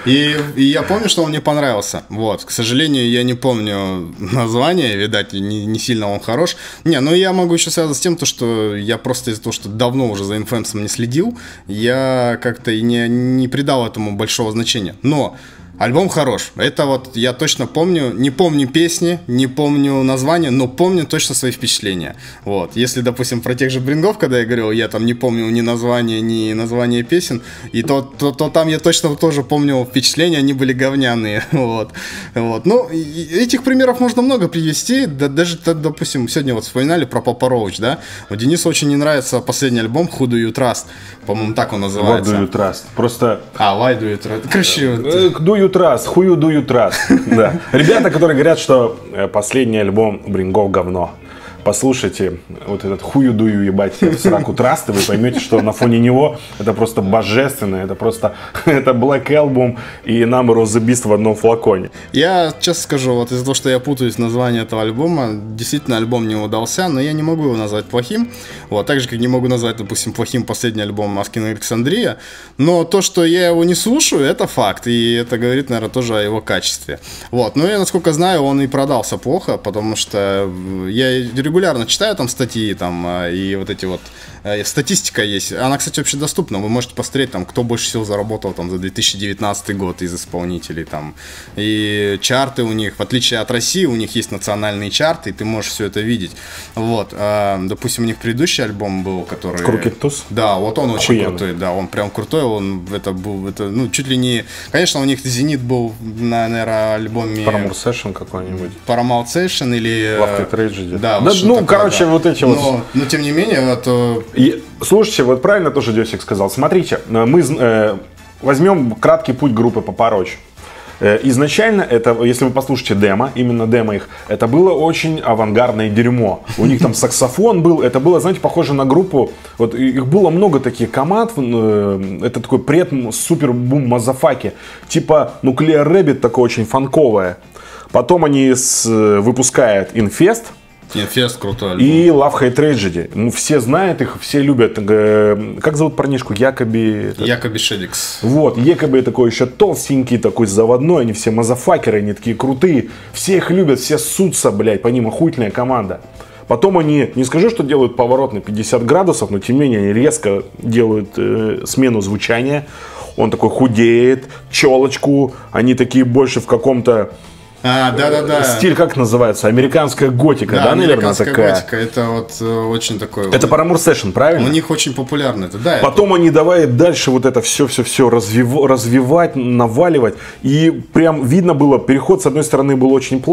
И я помню, что он мне понравился. Вот. К сожалению, я не помню название, видать, не сильно он хорош. Не, ну я могу еще связать с тем, что я просто из-за того, что давно уже за In Flames не следил, я как-то и не придал этому большого значения. Но альбом хорош. Это вот я точно помню. Не помню песни, не помню названия, но помню точно свои впечатления. Вот. Если, допустим, про тех же Брингов, когда я говорил, я там не помню ни названия песен, и то там я точно тоже помню впечатления, они были говняные. Вот. Вот. Ну, этих примеров можно много привести. Да, даже, допустим, сегодня вот вспоминали про Papa Roach, да? Денису очень не нравится последний альбом Who Do You Trust. По-моему, так он называется. Why Do You Trust. Просто... А, Why Do You Trust. Короче, Trust, хую дую траст. Да. Ребята, которые говорят, что последний альбом Брингов говно. Послушайте вот этот хую дую ебать в сраку траст, и вы поймете, что на фоне него это просто божественно, это просто это Black Album и Number of the Beast в одном флаконе. Я честно скажу, вот из-за того, что я путаюсь в названии этого альбома, действительно альбом не удался, но я не могу его назвать плохим, вот, так же, как не могу назвать, допустим, плохим последний альбом Asking Alexandria, но то, что я его не слушаю, это факт, и это говорит, наверное, тоже о его качестве. Вот, но я, насколько знаю, он и продался плохо, потому что я регулярно читаю там статьи, там, и вот эти вот, статистика есть, она, кстати, общедоступна, вы можете посмотреть, там, кто больше всего заработал, там, за 2019 год из исполнителей, там, и чарты у них, в отличие от России, у них есть национальные чарты, и ты можешь все это видеть, вот, допустим, у них предыдущий альбом был, который... Крукетус? Да, вот он очень крутой, да, он прям крутой, он, это был, это, ну, чуть ли не... Конечно, у них Зенит был, наверное, альбоме... Paramount Session какой-нибудь. Paramount Session или... Love Tragedy. Да, да. Ну, такое, короче, да. Вот эти но, вот... Но, тем не менее, это... И, слушайте, вот правильно тоже Дёсик сказал. Смотрите, мы возьмем краткий путь группы Papa Roach. Изначально, это, если вы послушаете демо, именно демо их, это было очень авангардное дерьмо. У них там саксофон был, это было, знаете, похоже на группу. Вот их было много таких команд, это такой пред-супер-бум-мазафаки. Типа Nuclear Rabbit, такое очень фанковое. Потом они выпускают Infest. Инфест крутой альбом. И Love Hate Tragedy. Ну, все знают их, все любят. Как зовут парнишку? Якоби Шеликс. Вот, Якоби такой еще толстенький, такой заводной. Они все мазафакеры, они такие крутые. Все их любят, все ссутся, блядь, по ним охуительная команда. Потом они, не скажу, что делают поворот на 50 градусов, но тем не менее они резко делают смену звучания. Он такой худеет, челочку, они такие больше в каком-то... да-да-да. Стиль, как называется? Американская готика, да, наверное, такая? Готика, это вот очень такое... Это Paramore Session, правильно? У них очень популярно это, да. Потом это... они давай дальше вот это все-все-все развивать, наваливать. И прям видно было, переход, с одной стороны, был очень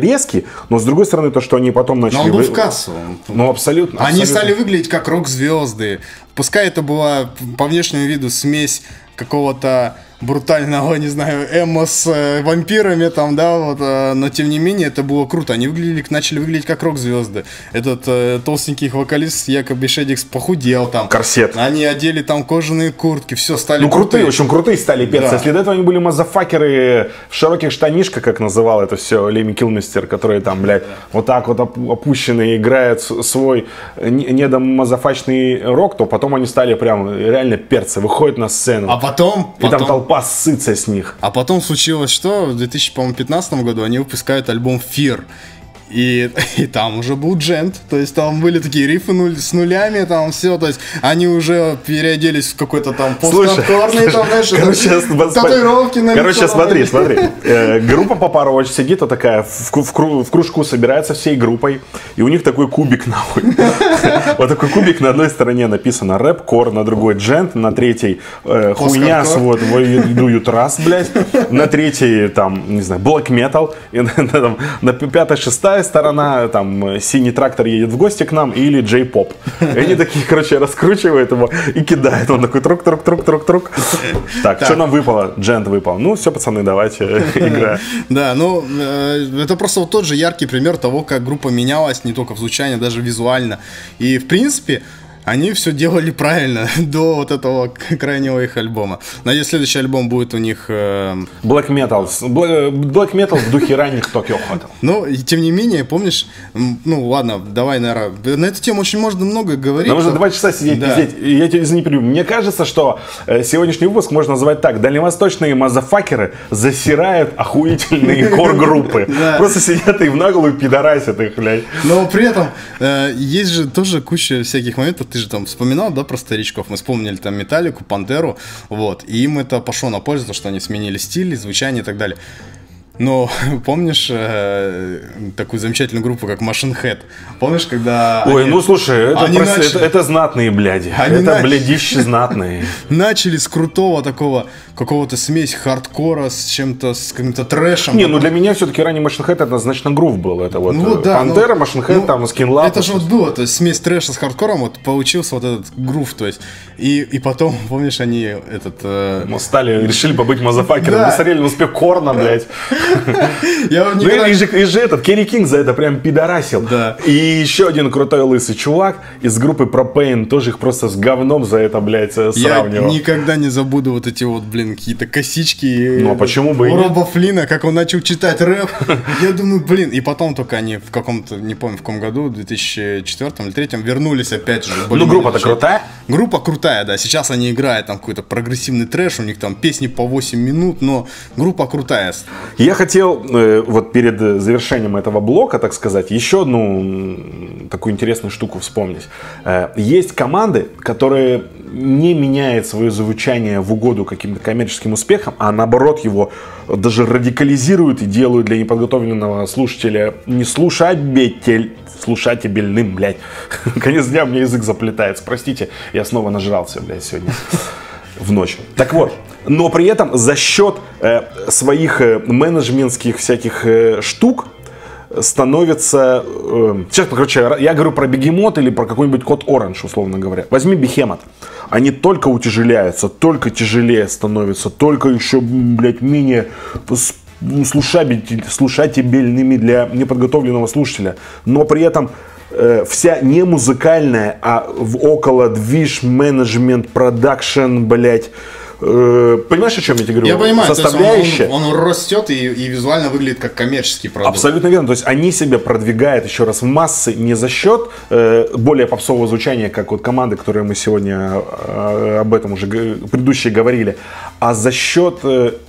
резкий, но с другой стороны, то, что они потом начали... Но он был в кассу. Ну, абсолютно. Они стали выглядеть как рок-звезды. Пускай это была по внешнему виду смесь какого-то... брутального, не знаю, эмо с вампирами там, да, вот, но тем не менее это было круто, они начали выглядеть как рок-звезды. Этот толстенький вокалист якобы Шедикс похудел там. Корсет. Они одели там кожаные куртки, все стали ну, крутые. Ну, очень крутые стали перцы. Да. Если до этого они были мазафакеры в широких штанишках, как называл это все Леми Килмистер, которые там, блядь, да, вот так вот опущенные, играют свой недомазафачный рок, то потом они стали прям реально перцы, выходят на сцену. А потом... И там толпа сыться с них. А потом случилось что? В 2015 году они выпускают альбом Fear. И там уже был джент. То есть там были такие рифы с нулями, там все. То есть они уже переоделись в какой-то там постхардкорный, там, знаешь, татуировки на лицо. Короче, смотри. Группа Papa Roach сидит, вот такая, в кружку собирается всей группой. И у них такой кубик нахуй. Вот такой кубик, на одной стороне написано рэп-кор, на другой джент, на третьей хуйня с вот дуют раз, блядь. На третьей там, не знаю, black metal. На пятой, шестая сторона, там, синий трактор едет в гости к нам, или джей-поп. И они такие, короче, раскручивают его и кидают. Он такой, трук-трук-трук-трук-трук. Так, что нам выпало? Джент выпал. Ну, все, пацаны, давайте играем. Да, ну, это просто вот тот же яркий пример того, как группа менялась не только в звучании, даже визуально. И, в принципе, они все делали правильно до вот этого крайнего их альбома. Надеюсь, следующий альбом будет у них... Black Metal. Black Metal в духе ранних Токио Хотел. Ну, и тем не менее, помнишь... Ну, ладно, давай, наверное... На эту тему очень можно много говорить. Нам нужно 2 часа сидеть, пиздеть. Я тебя не перебью. Мне кажется, что сегодняшний выпуск можно назвать так. Дальневосточные мазафакеры засирают охуительные кор-группы. Просто сидят и в наглую пидорасят их, блядь. Но при этом есть же тоже куча всяких моментов... Ты же там вспоминал, да, про старичков? Мы вспомнили там Металлику, Пантеру, вот. И им это пошло на пользу, что они сменили стиль, звучание и так далее. Но помнишь такую замечательную группу, как Machine Head? Помнишь, когда... Ой, они... ну слушай, это знатные бляди. Они это блядищи знатные. Начали с крутого такого, какого-то смесь хардкора с чем-то, с каким-то трэшем. Не, ну для меня все-таки ранний Machine Head это однозначно грув был. Это вот ну, да, Пантера, но... Machine Head, ну, там, Скинлап. Это же вот было, то есть смесь трэша с хардкором, вот получился вот этот грув, то есть. И потом, помнишь, они этот... Мы стали, решили побыть мазафакером, мы смотрели на успех Корна, блядь. И же этот Керри Кинг за это прям пидорасил. И еще один крутой лысый чувак из группы Пропейн тоже их просто с говном за это, блядь, сравнивал. Я никогда не забуду вот эти вот, блин, какие-то косички. Ну а почему бы и нет? У Роба Флина, как он начал читать рэп. Я думаю, блин, и потом только они в каком-то, не помню в каком году, в 2004 или 2003 вернулись опять же. Ну группа-то крутая? Группа крутая, да. Сейчас они играют там какой-то прогрессивный трэш, у них там песни по 8 минут, но группа крутая. Я хотел вот перед завершением этого блока, так сказать, еще одну такую интересную штуку вспомнить. Есть команды, которые не меняют свое звучание в угоду каким-то коммерческим успехам, а наоборот его даже радикализируют и делают для неподготовленного слушателя не слушательным, блядь. Конец дня, мне язык заплетается, простите, я снова нажрался, блядь, сегодня в ночь. Так вот. Но при этом за счет своих менеджментских всяких штук становится... Сейчас, короче, я говорю про Бегемот или про какой-нибудь Код Оранж, условно говоря. Возьми Бехемот. Они только утяжеляются, только тяжелее становятся, только еще, блядь, менее слушабельными для неподготовленного слушателя. Но при этом... Вся не музыкальная, а около движ, менеджмент, продакшн, блять. Понимаешь, о чем я тебе говорю? Я понимаю, составляющая. Он растет и визуально выглядит как коммерческий продукт. Абсолютно верно. То есть они себя продвигают еще раз в массы не за счет более попсового звучания, как вот команды, которые мы сегодня об этом уже предыдущие говорили, а за счет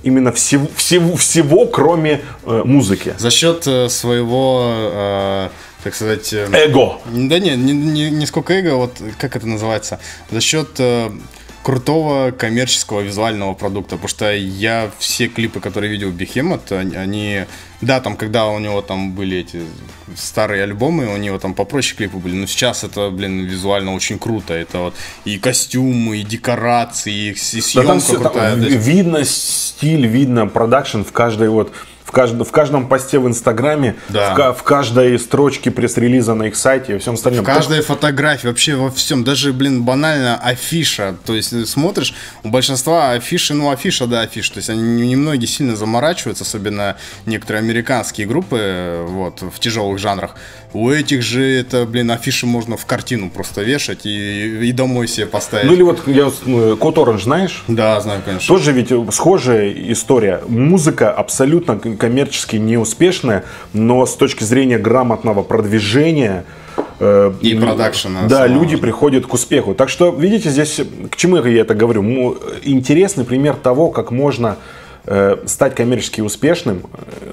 именно всего, кроме музыки. За счет своего так сказать... Эго. Да нет, не сколько эго, вот как это называется, за счет крутого коммерческого визуального продукта, потому что я все клипы, которые видел Behemoth, они... Да, там, когда у него там были эти старые альбомы, у него там попроще клипы были, но сейчас это, блин, визуально очень круто. Это вот и костюмы, и декорации, и съемка, да, все, крутая. Там видно стиль, видно продакшн в каждой вот... В каждом посте в Инстаграме, да. в каждой строчке пресс-релиза на их сайте и всем остальном. В каждой фотографии, вообще во всем. Даже, блин, банально афиша. То есть смотришь, у большинства афиши, ну афиша, да, афиш. То есть они немногие сильно заморачиваются, особенно некоторые американские группы вот, в тяжелых жанрах. У этих же это, блин, афиши можно в картину просто вешать и домой себе поставить. Ну или вот, Кот Оранж, знаешь? Да, знаю, конечно. Тоже ведь схожая история. Музыка абсолютно... коммерчески неуспешная, но с точки зрения грамотного продвижения и продакшена, да, люди приходят к успеху. Так что, видите, здесь, к чему я это говорю, интересный пример того, как можно стать коммерчески успешным,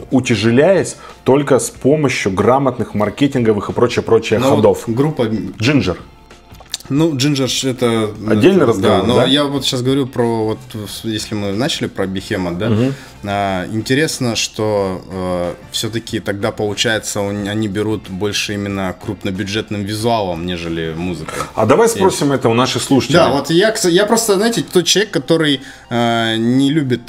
утяжеляясь только с помощью грамотных маркетинговых и прочее-прочее ходов. Вот группа Ginger. Ну, Джинджер это... Отдельный разговор, да? Но я вот сейчас говорю про, вот, если мы начали про Behemoth, да, интересно, что все-таки тогда, получается, они берут больше именно крупнобюджетным визуалом, нежели музыкой. А давай спросим это у наших слушателей. Да, вот я просто, знаете, тот человек, который не любит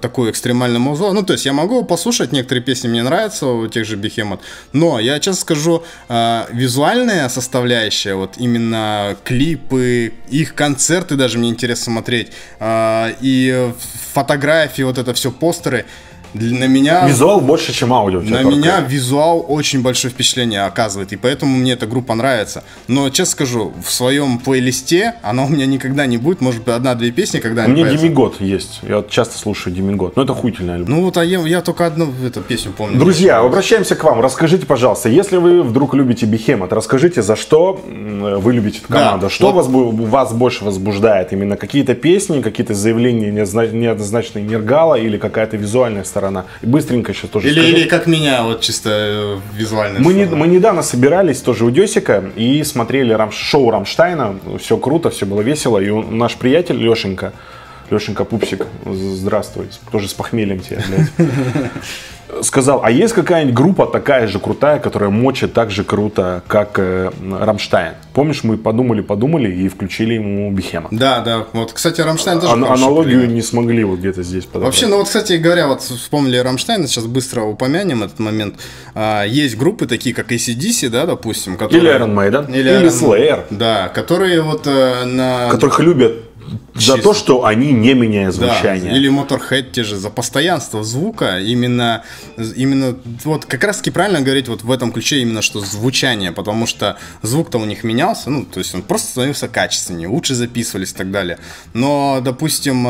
такую экстремальную музыку. Ну, то есть я могу послушать, некоторые песни мне нравятся у тех же Behemoth, но я честно скажу, визуальная составляющая, вот именно клипы, их концерты даже мне интересно смотреть, и фотографии, вот это все, постеры. На меня... Визуал больше, чем аудио. На меня визуал очень большое впечатление оказывает, и поэтому мне эта группа нравится. Но, честно скажу, в своем плейлисте она у меня никогда не будет. Может быть, одна-две песни когда-нибудь. У меня Demigod есть. Я часто слушаю Demigod. Но это охуительный альбом. Ну вот, а я только одну эту песню помню. Друзья, обращаемся к вам. Расскажите, пожалуйста, если вы вдруг любите Behemoth, расскажите, за что вы любите эту команду. Да, что вас больше возбуждает? Именно какие-то песни, какие-то заявления неоднозначные нергала или какая-то визуальная сторона? Быстренько еще тоже или как меня, вот чисто визуально. Мы недавно собирались тоже у Десика и смотрели шоу Рамштайна. Все круто, все было весело. И наш приятель Лешенька Пупсик, здравствуй, тоже с похмельем тебе, блядь, сказал, а есть какая-нибудь группа такая же крутая, которая мочит так же круто, как Рамштайн? Помнишь, мы подумали и включили ему Behemoth. Да, да, вот, кстати, Рамштайн тоже аналогию пример. Не смогли вот где-то здесь подобрать. Вообще, ну вот, кстати говоря, вот вспомнили Рамштайн, сейчас быстро упомянем этот момент. Есть группы такие, как ACDC, да, допустим, которые... Или Iron Maiden, или Slayer. Да, которые вот на... Которых любят за то, что они не меняют звучание. Да, или Motorhead те же, за постоянство звука. Именно вот как раз таки правильно говорить вот в этом ключе именно, что звучание, потому что звук-то у них менялся, ну, то есть он просто становился качественнее, лучше записывались и так далее. Но, допустим,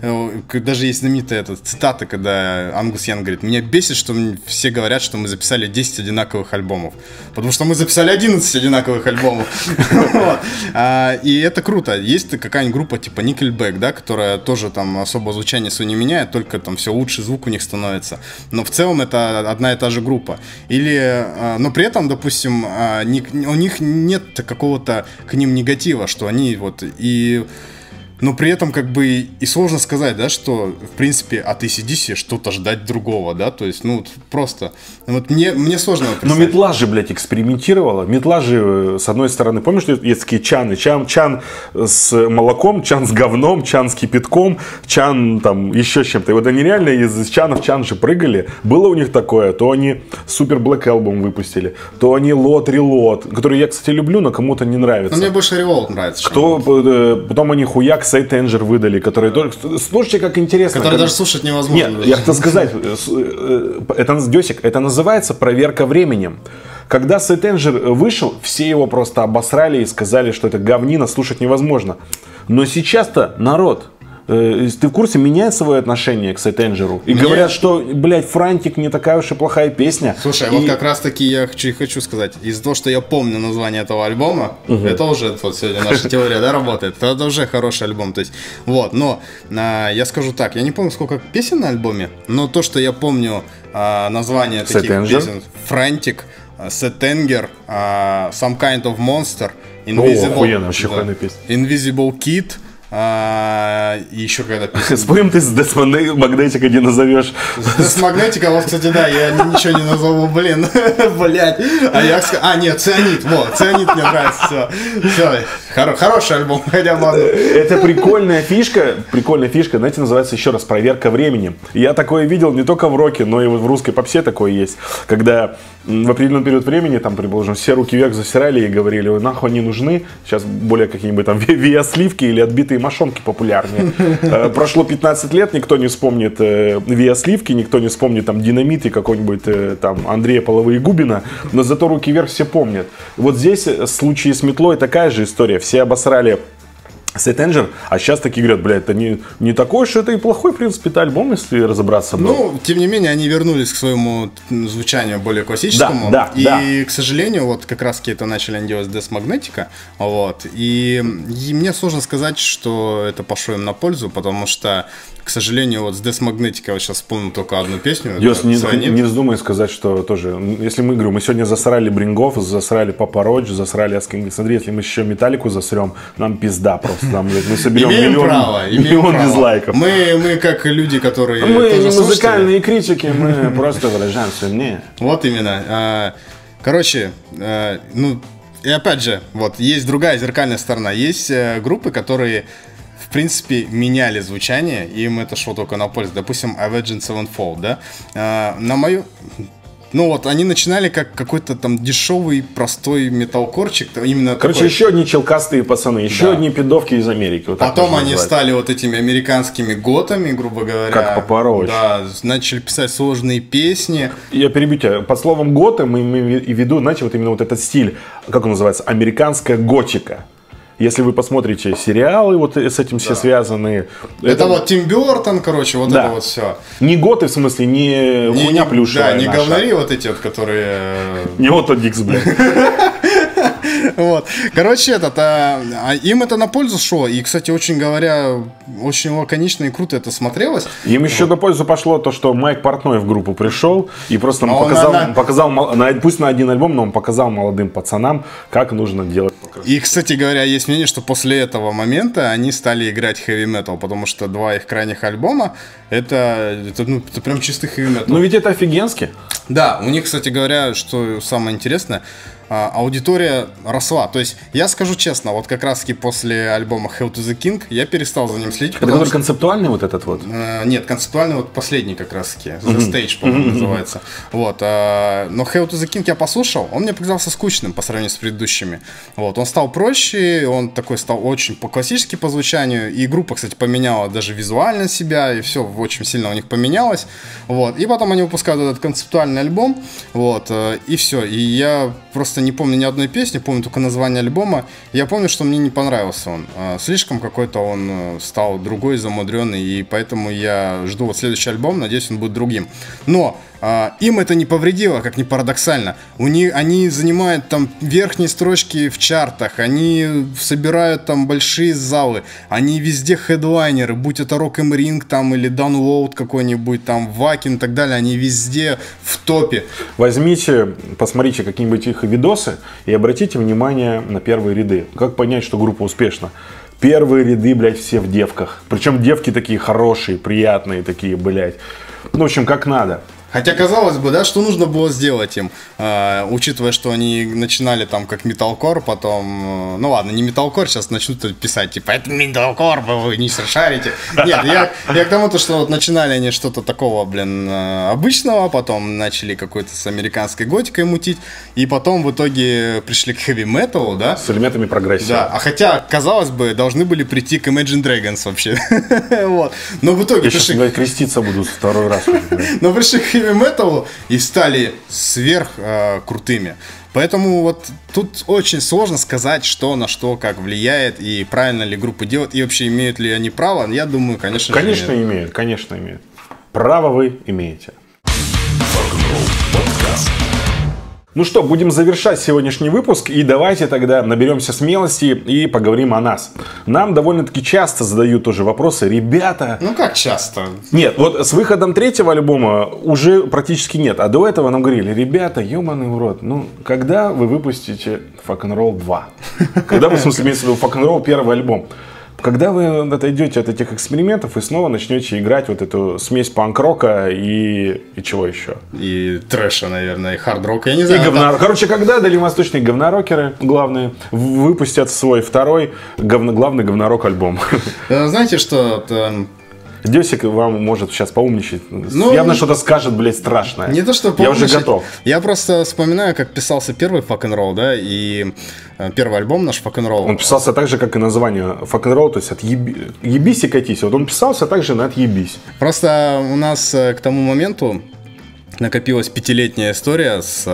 даже есть знаменитая цитата, когда Ангус Янг говорит: меня бесит, что все говорят, что мы записали 10 одинаковых альбомов, потому что мы записали 11 одинаковых альбомов. И это круто. Есть какая-нибудь группа типа Nickelback, да, которая тоже там особо звучание свое не меняет, только там все лучше звук у них становится. Но в целом это одна и та же группа. Или, но при этом, допустим, у них нет какого-то к ним негатива, что они вот и... Но при этом как бы и сложно сказать, да, что в принципе от ACDC что-то ждать другого, да, то есть, ну, просто, вот мне сложно представить. Но метла же, блядь, экспериментировала, метла же, с одной стороны, помнишь, есть такие чаны, чан с молоком, чан с говном, чан с кипятком, чан там еще с чем-то, и вот они реально из чана в чан же прыгали, было у них такое, то они супер Black Album выпустили, то они Релот, который я, кстати, люблю, но кому-то не нравится. Но мне больше Релот нравится. Потом они хуяк Said Danger выдали, которые тоже... Слушайте, как интересно. Которые даже слушать невозможно. Нет, я хотел сказать, это, Десик, это называется проверка временем. Когда Said Danger вышел, все его просто обосрали и сказали, что это говнина, слушать невозможно. Но сейчас-то народ... Ты в курсе, меняет свое отношение к Said Danger? И говорят, что, блядь, Frantic не такая уж и плохая песня. Слушай, вот как раз таки я хочу сказать, из-за того, что я помню название этого альбома, это уже вот сегодня наша теория, да, работает, это уже хороший альбом, то есть, вот, но я скажу так, я не помню, сколько песен на альбоме, но то, что я помню название таких песен, Frantic, Said Danger, Some Kind of Monster, Invisible Kid. И еще когда песня... Споем ты с Death Magnetic не назовешь. С Death Magnetic, вот, кстати, да, я ничего не назову, блин, блять. А я сказал, нет, Цианид, вот, Цианид мне нравится, все. Хороший альбом, хотя ладно. Это прикольная фишка, знаете, называется еще раз проверка времени. Я такое видел не только в роке, но и в русской попсе такое есть, когда в определенный период времени, там, предположим, все руки вверх засирали и говорили, нахуй они нужны, сейчас более какие-нибудь там виа-сливки или отбитые мошонки популярные. Прошло 15 лет, никто не вспомнит виасливки, никто не вспомнит там динамит и какой-нибудь там Андрея Половоегубина, но зато руки вверх все помнят. Вот здесь в случае с метлой такая же история. Все обосрали Said Danger, а сейчас такие говорят, блядь, это не такой, что это и плохой, в принципе, это альбом, если разобраться. Ну, тем не менее, они вернулись к своему звучанию более классическому. Да, да, и, да, к сожалению, вот как раз это начали они делать с Death Magnetic, вот, и мне сложно сказать, что это пошло им на пользу, потому что, к сожалению, вот с Death Magnetic я вот сейчас вспомнил только одну песню. Йос, не вздумай сказать, что тоже, если мы, говорю, мы сегодня засрали Брингов, засрали Papa Roach, засрали Asking Alexandria, если мы еще Металлику засрем, нам пизда просто. Там, блядь, мы соберем миллион дизлайков. Мы как люди, которые... Мы не музыкальные критики, мы просто выражаем свое мнение. Вот именно. Короче, ну и опять же, вот есть другая зеркальная сторона. Есть группы, которые, в принципе, меняли звучание, им это шло только на пользу. Допустим, Avenged Sevenfold, да? На мою... Ну вот, они начинали как какой-то там дешевый, простой металкорчик. Именно короче, такой. Еще одни челкастые пацаны, еще да. одни пидовки из Америки. Вот потом они назвать. Стали вот этими американскими готами, грубо говоря. Как Papa Roach. Да, начали писать сложные песни. Я перебью тебя. Под словом готы мы имеем в виду, знаете, вот именно вот этот стиль, как он называется, американская готика. Если вы посмотрите сериалы, вот с этим все связаны. Это вот Тим Бёртон, короче, вот да. это вот все. Не готы, в смысле, не хуйня плюшевая. Да, не наша. Говнари вот эти вот, которые... Не вот тот Дикс, блядь. Вот. Короче, им это на пользу шло. И, кстати, очень говоря, очень лаконично и круто это смотрелось. Им еще на пользу пошло то, что Майк Портной в группу пришел и просто нам показал, пусть на один альбом, но он показал молодым пацанам, как нужно делать. И, кстати говоря, есть мнение, что после этого момента они стали играть хэви-метал, потому что два их крайних альбома это прям чистый хэви-метал. Ну ведь это офигенски. Да, у них, кстати говоря, что самое интересное, аудитория росла. То есть, я скажу честно, вот как раз-таки после альбома Hell to the King я перестал за ним следить. Это который концептуальный вот этот вот? Нет, концептуальный вот последний как раз-таки. The Stage, по-моему, называется. Вот. Но Hell to the King я послушал, он мне показался скучным по сравнению с предыдущими. Вот. Он стал проще, он такой стал очень по-классически по звучанию, и группа, кстати, поменяла даже визуально себя, и все очень сильно у них поменялось. Вот. И потом они выпускают этот концептуальный альбом, вот, и все. И я просто не помню ни одной песни, помню только название альбома. Я помню, что мне не понравился он. Слишком какой-то он стал другой, замудренный, и поэтому я жду вот следующий альбом, надеюсь, он будет другим. Но им это не повредило, как ни парадоксально. Они занимают там верхние строчки в чартах, они собирают там большие залы, они везде хедлайнеры, будь это Rock and Ring там, или Download какой-нибудь, там Вакин и так далее, они везде в топе. Возьмите, посмотрите какие-нибудь их видосы и обратите внимание на первые ряды. Как понять, что группа успешна? Первые ряды, блядь, все в девках. Причем девки такие хорошие, приятные такие, блядь. Ну, в общем, как надо. Хотя, казалось бы, да, что нужно было сделать им, учитывая, что они начинали там как металкор, потом, ну ладно, не металкор, сейчас начнут писать, типа, это металкор, вы не шарите. Нет, я к тому, что вот начинали они что-то такого, блин, обычного, потом начали какой-то с американской готикой мутить, и потом в итоге пришли к хэви-металу, да? С элементами прогрессии. Да, а хотя, казалось бы, должны были прийти к Imagine Dragons вообще. Вот, но в итоге... Я сейчас креститься буду второй раз. Но пришли к металу и стали сверх крутыми. Поэтому вот тут очень сложно сказать, что на что как влияет, и правильно ли группы делают, и вообще имеют ли они право. Я думаю, конечно, Конечно, имеют. Право вы имеете. Ну что, будем завершать сегодняшний выпуск, и давайте тогда наберемся смелости и поговорим о нас. Нам довольно-таки часто задают тоже вопросы, ребята... Ну как часто? Нет, вот с выходом третьего альбома уже практически нет, а до этого нам говорили, ребята, ёбаный урод, ну когда вы выпустите Fuck'n'Roll 2? Когда вы, в смысле, имеется в виду Fuck'n'Roll первый альбом? Когда вы отойдете от этих экспериментов и снова начнете играть вот эту смесь панк-рока и чего еще? И трэша, наверное, и хард-рока, я не знаю. И говнорок. Короче, когда дальневосточные говнорокеры главные выпустят свой второй главный говнорок-альбом? Знаете что... Дёсик вам может сейчас поумничать. Ну, явно что-то скажет, блядь, страшное. Не то, что поумничать. Я уже готов. Я просто вспоминаю, как писался первый Fuck'n'Roll, да, и первый альбом наш Fuck'n'Roll. Он писался так же, как и название Fuck'n'Roll, то есть отъебись и катись. Вот он писался так же на отъебись. Просто у нас к тому моменту накопилась пятилетняя история с...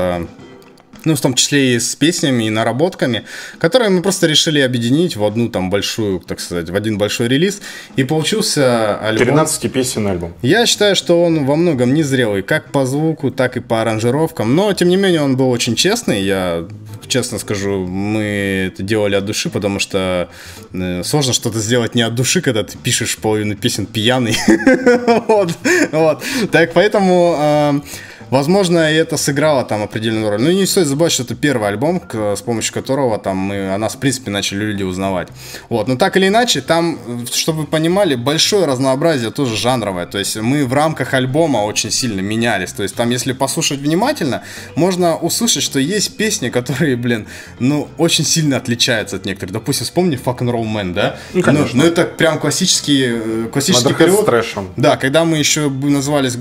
Ну, в том числе и с песнями, и наработками, которые мы просто решили объединить в одну там большую, так сказать, в один большой релиз. И получился альбом. 13 песен альбом. Я считаю, что он во многом незрелый, как по звуку, так и по аранжировкам. Но, тем не менее, он был очень честный. Я честно скажу, мы это делали от души, потому что сложно что-то сделать не от души, когда ты пишешь половину песен пьяный. Так, поэтому... Возможно, это сыграло там определенную роль. Но не стоит забывать, что это первый альбом, с помощью которого там мы, о нас, в принципе, начали люди узнавать. Вот. Но так или иначе, там, чтобы вы понимали, большое разнообразие тоже жанровое. То есть мы в рамках альбома очень сильно менялись. То есть там, если послушать внимательно, можно услышать, что есть песни, которые, блин, ну, очень сильно отличаются от некоторых. Допустим, вспомни Fuck'n'Roll Man, да? Ну, конечно. Ну, это прям классический период. Да, когда мы еще назвались,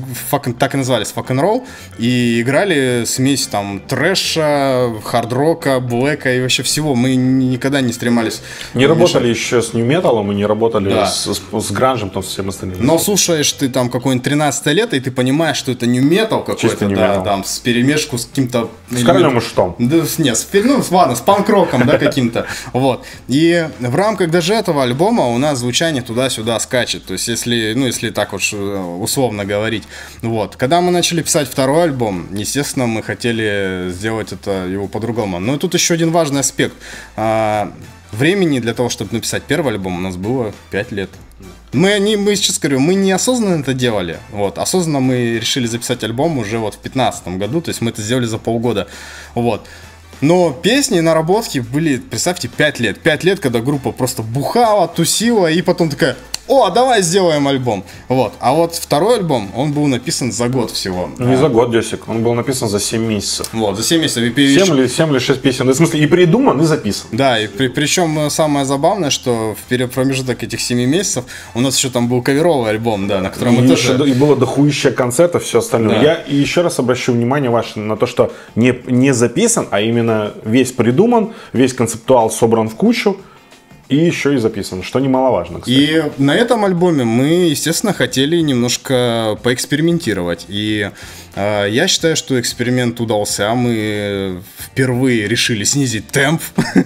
так и назвались, Fuck'n'Roll. И играли смесь там трэша, хард-рока, блэка и вообще всего. Мы никогда не стремались. Не работали еще с нью-металом и не работали, да, с гранжем, там, со всем остальным. Но слушаешь ты там какое-нибудь 13 лето, и ты понимаешь, что это нью-метал какой-то, да, там, с перемешку с каким-то... С кальным штом. Да, нет, ну ладно, с панк-роком, да, каким-то. Вот. И в рамках даже этого альбома у нас звучание туда-сюда скачет. То есть, если, ну, если так уж условно говорить. Вот. Когда мы начали писать второй альбом, естественно, мы хотели сделать это его по-другому. Но тут еще один важный аспект. Времени для того, чтобы написать первый альбом, у нас было 5 лет. Мы сейчас говорю, мы неосознанно это делали. Вот, осознанно мы решили записать альбом уже вот в 2015 году, то есть мы это сделали за полгода. Вот. Но песни и наработки были, представьте, 5 лет. 5 лет, когда группа просто бухала, тусила, и потом такая... О, давай сделаем альбом. Вот. А вот второй альбом, он был написан за год всего. Не за год, Дёсик. Он был написан за 7 месяцев. Вот, за 7 месяцев. 7 или 6 песен. В смысле, и придуман, и записан. Да, и причем самое забавное, что в промежуток этих 7 месяцев у нас еще там был каверовый альбом, да, на котором мы тоже... И было дохуище концертов, все остальное. Да. Я еще раз обращу внимание ваше на то, что не записан, а именно весь придуман, весь концептуал собран в кучу. И еще и записан, что немаловажно, кстати. И на этом альбоме мы, естественно, хотели немножко поэкспериментировать. И я считаю, что эксперимент удался. Мы впервые решили снизить темп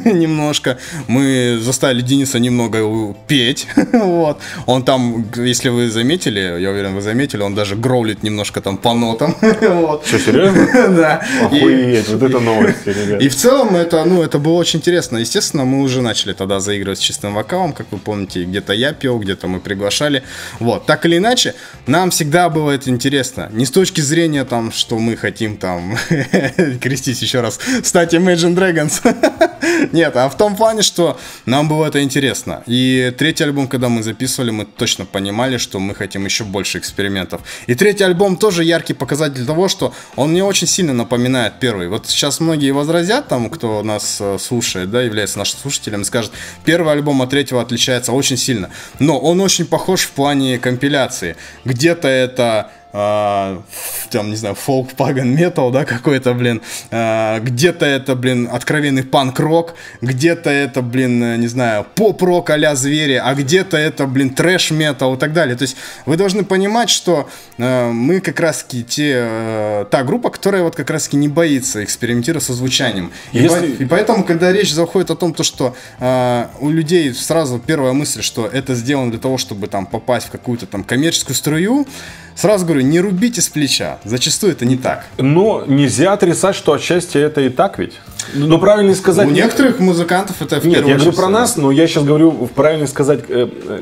немножко. Мы заставили Дениса немного петь. Вот. Он там, если вы заметили, я уверен, вы заметили, он даже гроулит немножко там по нотам. Вот. Что, серьезно? Да. Охуеть, вот это новости, ребят. И в целом это было очень интересно. Естественно, мы уже начали тогда заигрывать с чистым вокалом, как вы помните, где-то я пел, где-то мы приглашали. Вот, так или иначе, нам всегда было это интересно. Не с точки зрения там, что мы хотим там крестись еще раз, стать Imagine Dragons. Нет, а в том плане, что нам было это интересно. И третий альбом, когда мы записывали, мы точно понимали, что мы хотим еще больше экспериментов. И третий альбом тоже яркий показатель того, что он мне очень сильно напоминает первый. Вот сейчас многие возразят, там, кто нас слушает, да, является нашим слушателем, и скажет, первый альбом от третьего отличается очень сильно. Но он очень похож в плане компиляции. Где-то это... там, не знаю, фолк, паган, метал, да, какой-то, блин, где-то это, блин, откровенный панк-рок, где-то это, блин, не знаю, поп-рок а-ля Звери, а где-то это, блин, трэш-метал и так далее. То есть вы должны понимать, что мы как раз-таки та группа, которая вот как раз-таки не боится экспериментировать со звучанием. И поэтому, когда речь заходит о том, то, что у людей сразу первая мысль, что это сделано для того, чтобы там попасть в какую-то там коммерческую струю, сразу говорю, не рубите с плеча. Зачастую это не так. Но нельзя отрицать, что отчасти это и так ведь. Но правильно сказать... У некоторых музыкантов это в первую очередь. Нет, я говорю про нас, но я сейчас говорю, правильно сказать,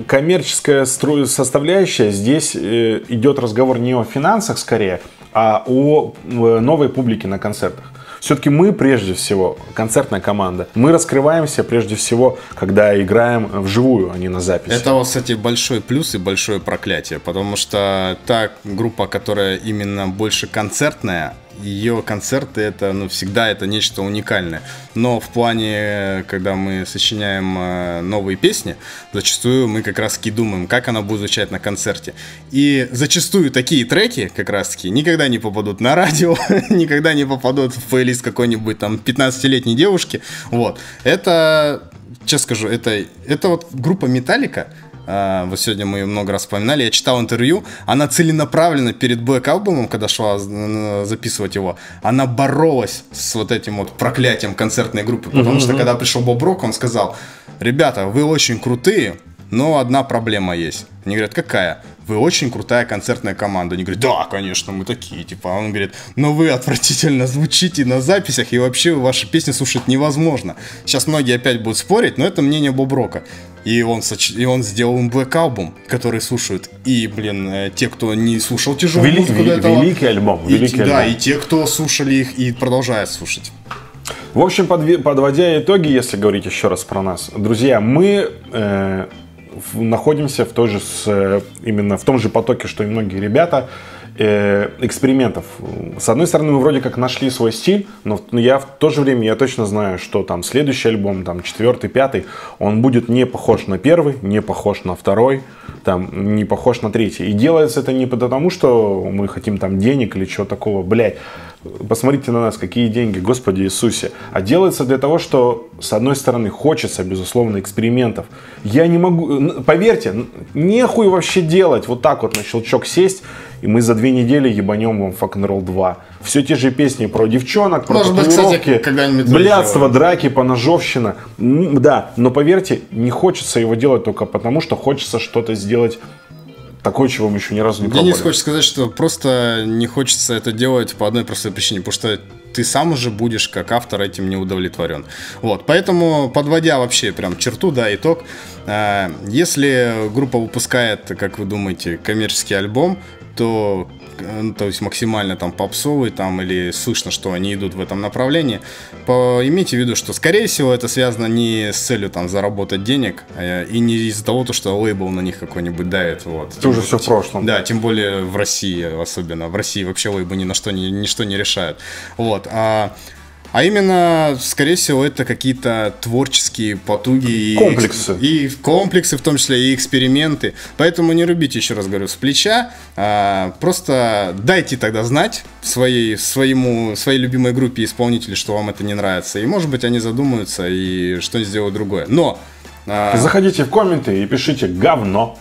коммерческая составляющая. Здесь идет разговор не о финансах скорее, а о новой публике на концертах. Все-таки мы прежде всего концертная команда. Мы раскрываемся прежде всего, когда играем вживую, а не на записи. Это, кстати, большой плюс и большое проклятие, потому что та группа, которая именно больше концертная, ее концерты это, ну, всегда это нечто уникальное. Но в плане, когда мы сочиняем новые песни, зачастую мы как раз-таки думаем, как она будет звучать на концерте. И зачастую такие треки как раз-таки никогда не попадут на радио, никогда не попадут в плейлист какой-нибудь там 15-летней девушки. Вот. Это, честно скажу, это вот группа Metallica. Вот сегодня мы ее много раз вспоминали. Я читал интервью. Она целенаправленно перед Black Album, когда шла записывать его, она боролась с вот этим вот проклятием концертной группы. Потому что когда пришел Боб Рок, он сказал: ребята, вы очень крутые, но одна проблема есть. Они говорят: какая? Вы очень крутая концертная команда. Они говорят: да, конечно, мы такие, типа. Он говорит: но вы отвратительно звучите на записях, и вообще ваши песни слушать невозможно. Сейчас многие опять будут спорить, но это мнение Боб Рока. И он сделал им Black Album, который слушают. И, блин, те, кто не слушал тяжелую музыку до этого, великий альбом. Да, и те, кто слушали их и продолжают слушать. В общем, подводя итоги, если говорить еще раз про нас, друзья, мы... находимся в той же, именно в том же потоке, что и многие ребята, экспериментов. С одной стороны, мы вроде как нашли свой стиль, но я в то же время я точно знаю, что там следующий альбом, там 4-й, 5-й, он будет не похож на 1-й, не похож на 2-й, там, не похож на 3-й. И делается это не потому, что мы хотим там денег или чего такого, блядь. Посмотрите на нас, какие деньги, Господи Иисусе. А делается для того, что, с одной стороны, хочется, безусловно, экспериментов. Я не могу, поверьте, нехуй вообще делать. Вот так вот на щелчок сесть, и мы за 2 недели ебанем вам Fuck'n'Roll 2. Все те же песни про девчонок, про татуировки, блядство, драки, поножовщина. Да, но поверьте, не хочется его делать только потому, что хочется что-то сделать такое, чего мы еще ни разу не пробовали. Денис хочет сказать, что просто не хочется это делать по одной простой причине, потому что ты сам уже будешь, как автор, этим не удовлетворен. Вот, поэтому, подводя вообще прям черту, да, итог, если группа выпускает, как вы думаете, коммерческий альбом, то есть максимально там попсовый там, или слышно, что они идут в этом направлении, имейте в виду, что скорее всего это связано не с целью там заработать денег, и не из-за того, что лейбл на них какой-нибудь давит. Вот. Это уже все в прошлом. Да, тем более в России особенно. В России вообще лейбы ни на что, ничто не решают. Вот. А именно, скорее всего, это какие-то творческие потуги. Комплексы. И комплексы, в том числе, и эксперименты. Поэтому не рубите, еще раз говорю, с плеча. Просто дайте тогда знать своей любимой группе исполнителей, что вам это не нравится. И, может быть, они задумаются и что-нибудь сделают другое. Но... Заходите в комменты и пишите «говно».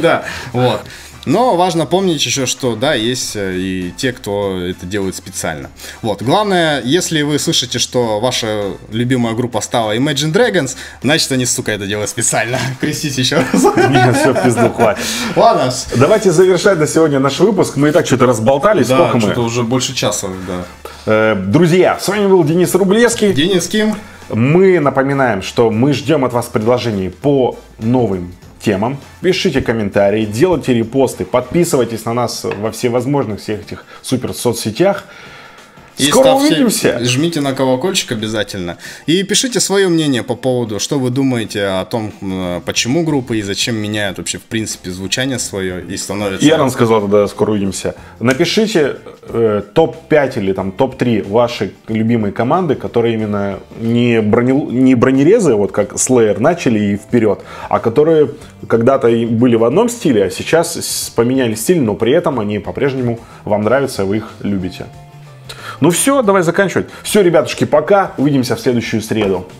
Да, вот. Но важно помнить еще, что да, есть и те, кто это делает специально. Вот. Главное, если вы слышите, что ваша любимая группа стала Imagine Dragons, значит, они, сука, это делают специально. Крестите еще раз. Нет, все, пизду, хватит. Ладно. Давайте завершать на сегодня наш выпуск. Мы и так что-то разболтались. Да, сколько мы? Уже больше часа. Да. Друзья, с вами был Денис Рублевский. Денис Ким. Мы напоминаем, что мы ждем от вас предложений по новым темам. Пишите комментарии, делайте репосты, подписывайтесь на нас во всевозможных всех этих супер соцсетях. И скоро увидимся. Жмите на колокольчик обязательно. И пишите свое мнение по поводу, что вы думаете о том, почему группы и зачем меняют вообще, в принципе, звучание свое и становится... Я вам сказал тогда, скоро увидимся. Напишите топ-5 или там топ-3 вашей любимой команды, которые именно не бронерезы, вот как Slayer, начали и вперед, а которые когда-то были в одном стиле, а сейчас поменяли стиль, но при этом они по-прежнему вам нравятся, вы их любите. Ну все, давай заканчивать. Все, ребятушки, пока. Увидимся в следующую среду.